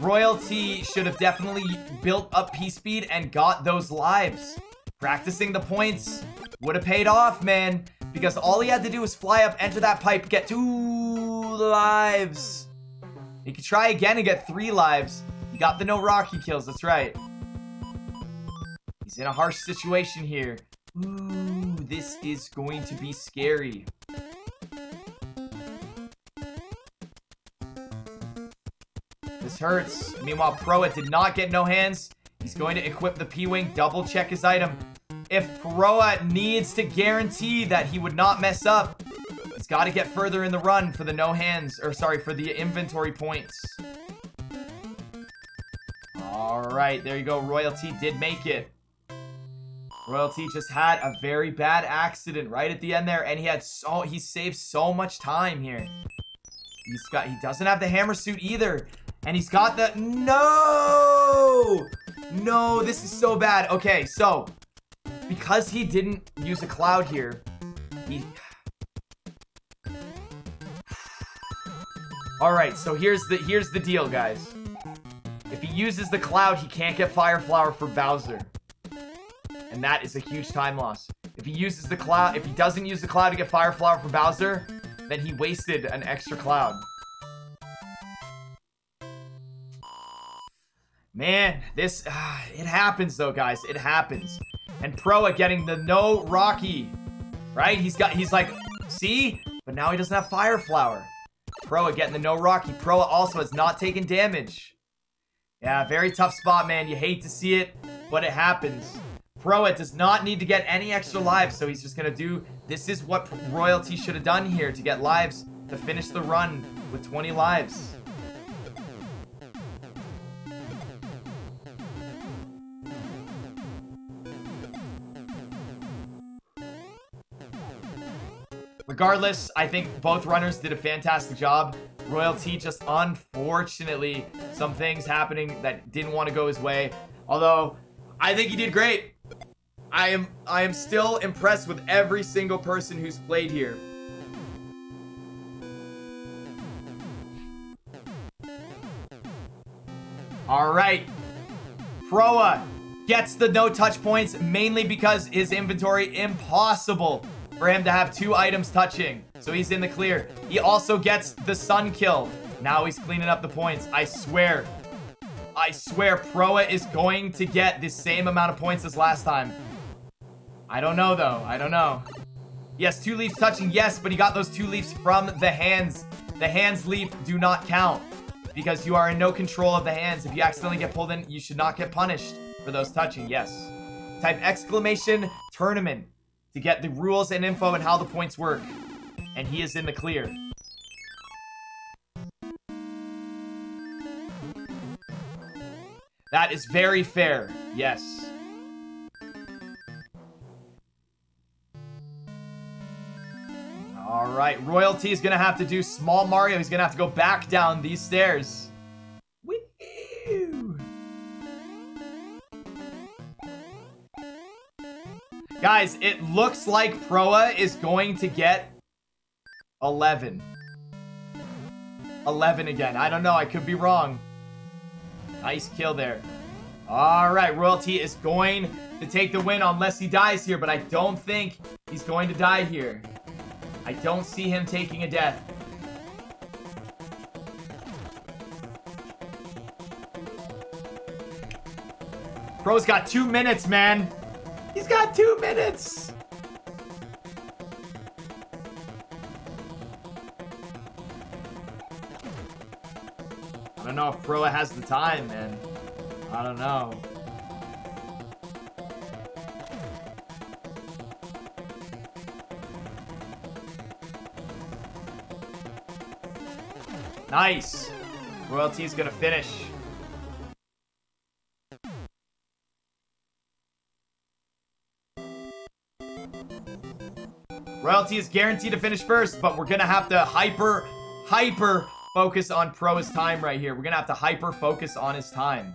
RoyLT should have definitely built up P-Speed and got those lives. Practicing the points would have paid off, man. Because all he had to do was fly up, enter that pipe, get 2 lives. He could try again and get 3 lives. He got the no Rocky kills, that's right. He's in a harsh situation here. Ooh, this is going to be scary. This hurts. Meanwhile, Proa did not get no hands. He's going to equip the P-Wing, double check his item. If Proa needs to guarantee that he would not mess up, he's got to get further in the run for the no hands, or sorry, for the inventory points. Alright, there you go. RoyLT did make it. RoyLT just had a very bad accident right at the end there, and he saved so much time here. He doesn't have the hammer suit either. And he's got the... No! No, this is so bad. Okay, so... Because he didn't use a cloud here, he... Alright, so here's the deal, guys. If he uses the cloud, he can't get Fire Flower for Bowser. And that is a huge time loss. If he uses the cloud, if he doesn't use the cloud to get Fire Flower for Bowser, then he wasted an extra cloud. Man, this... it happens, though, guys. It happens. And Proa getting the no Rocky. Right? He's like, see? But now he doesn't have Fire Flower. Proa getting the no Rocky. Proa also has not taken damage. Yeah, very tough spot, man. You hate to see it, but it happens. Proa does not need to get any extra lives, so he's just going to do... This is what RoyLT should have done here, to get lives, to finish the run with 20 lives. Regardless, I think both runners did a fantastic job. RoyLT just, unfortunately, some things happening that didn't want to go his way. Although, I think he did great. I am still impressed with every single person who's played here. Alright. Proa gets the no touch points mainly because his inventory impossible for him to have two items touching. So he's in the clear. He also gets the sun kill. Now he's cleaning up the points. I swear. I swear Proa is going to get the same amount of points as last time. I don't know, though. I don't know. Yes, two leaves touching. Yes, but he got those two leaves from the hands. The hands leaf do not count because you are in no control of the hands. If you accidentally get pulled in, you should not get punished for those touching. Yes. Type exclamation tournament to get the rules and info and how the points work. And he is in the clear. That is very fair. Yes. All right. RoyLT is going to have to do small Mario. He's going to have to go back down these stairs. Woo! Guys, it looks like Proa is going to get 11. 11 again. I don't know. I could be wrong. Nice kill there. Alright, RoyLT is going to take the win unless he dies here, but I don't think he's going to die here. I don't see him taking a death. Pro's got 2 minutes, man. He's got 2 minutes. I don't know if Proa has the time, man. I don't know. Nice. RoyLT's gonna finish. RoyLT is guaranteed to finish first, but we're gonna have to hyper focus on Proa's time right here. We're gonna have to hyper focus on his time.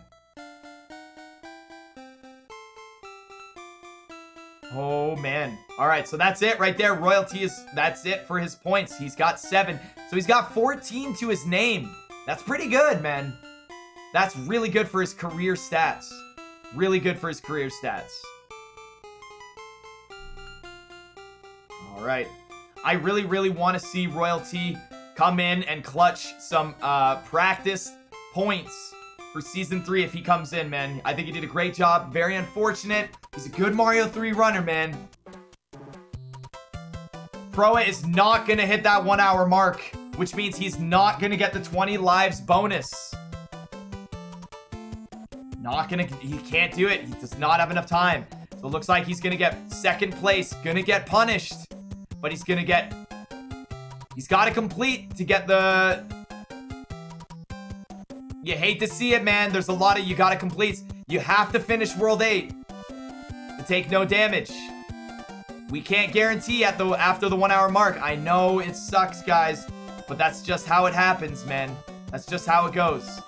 Oh man. Alright, so that's it right there. RoyLT is, that's it for his points. He's got 7. So he's got 14 to his name. That's pretty good, man. That's really good for his career stats. Really good for his career stats. Alright. I really, really want to see RoyLT come in and clutch some practice points for Season 3 if he comes in, man. I think he did a great job. Very unfortunate. He's a good Mario 3 runner, man. Proa is not going to hit that 1 hour mark, which means he's not going to get the 20 lives bonus. Not going to... He can't do it. He does not have enough time. So it looks like he's going to get second place. Going to get punished. But he's going to get... He's got to complete to get the... You hate to see it, man. There's a lot of you got to complete. You have to finish World 8 to take no damage. We can't guarantee at the after the 1 hour mark. I know it sucks, guys, but that's just how it happens, man. That's just how it goes.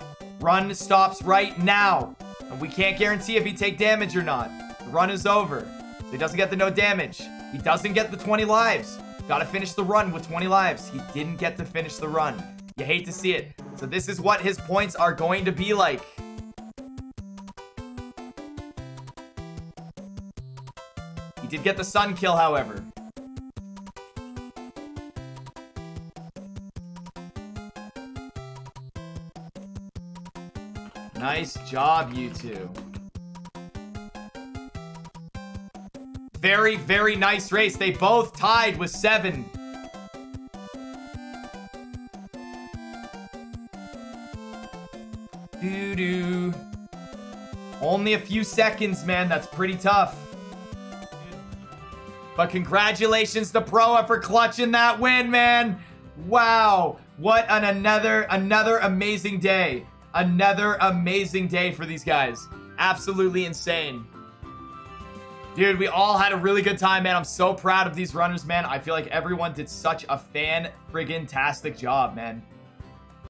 Run stops right now. And we can't guarantee if he take damage or not. The run is over. So he doesn't get the no damage. He doesn't get the 20 lives. Gotta finish the run with 20 lives. He didn't get to finish the run. You hate to see it. So this is what his points are going to be like. He did get the sun kill, however. Nice job, you two. Very, very nice race. They both tied with 7. Doo-doo. Only a few seconds, man. That's pretty tough. But congratulations to Proa for clutching that win, man. Wow. What another amazing day. Another amazing day for these guys. Absolutely insane. Dude, we all had a really good time, man. I'm so proud of these runners, man. I feel like everyone did such a fan-friggin-tastic job, man.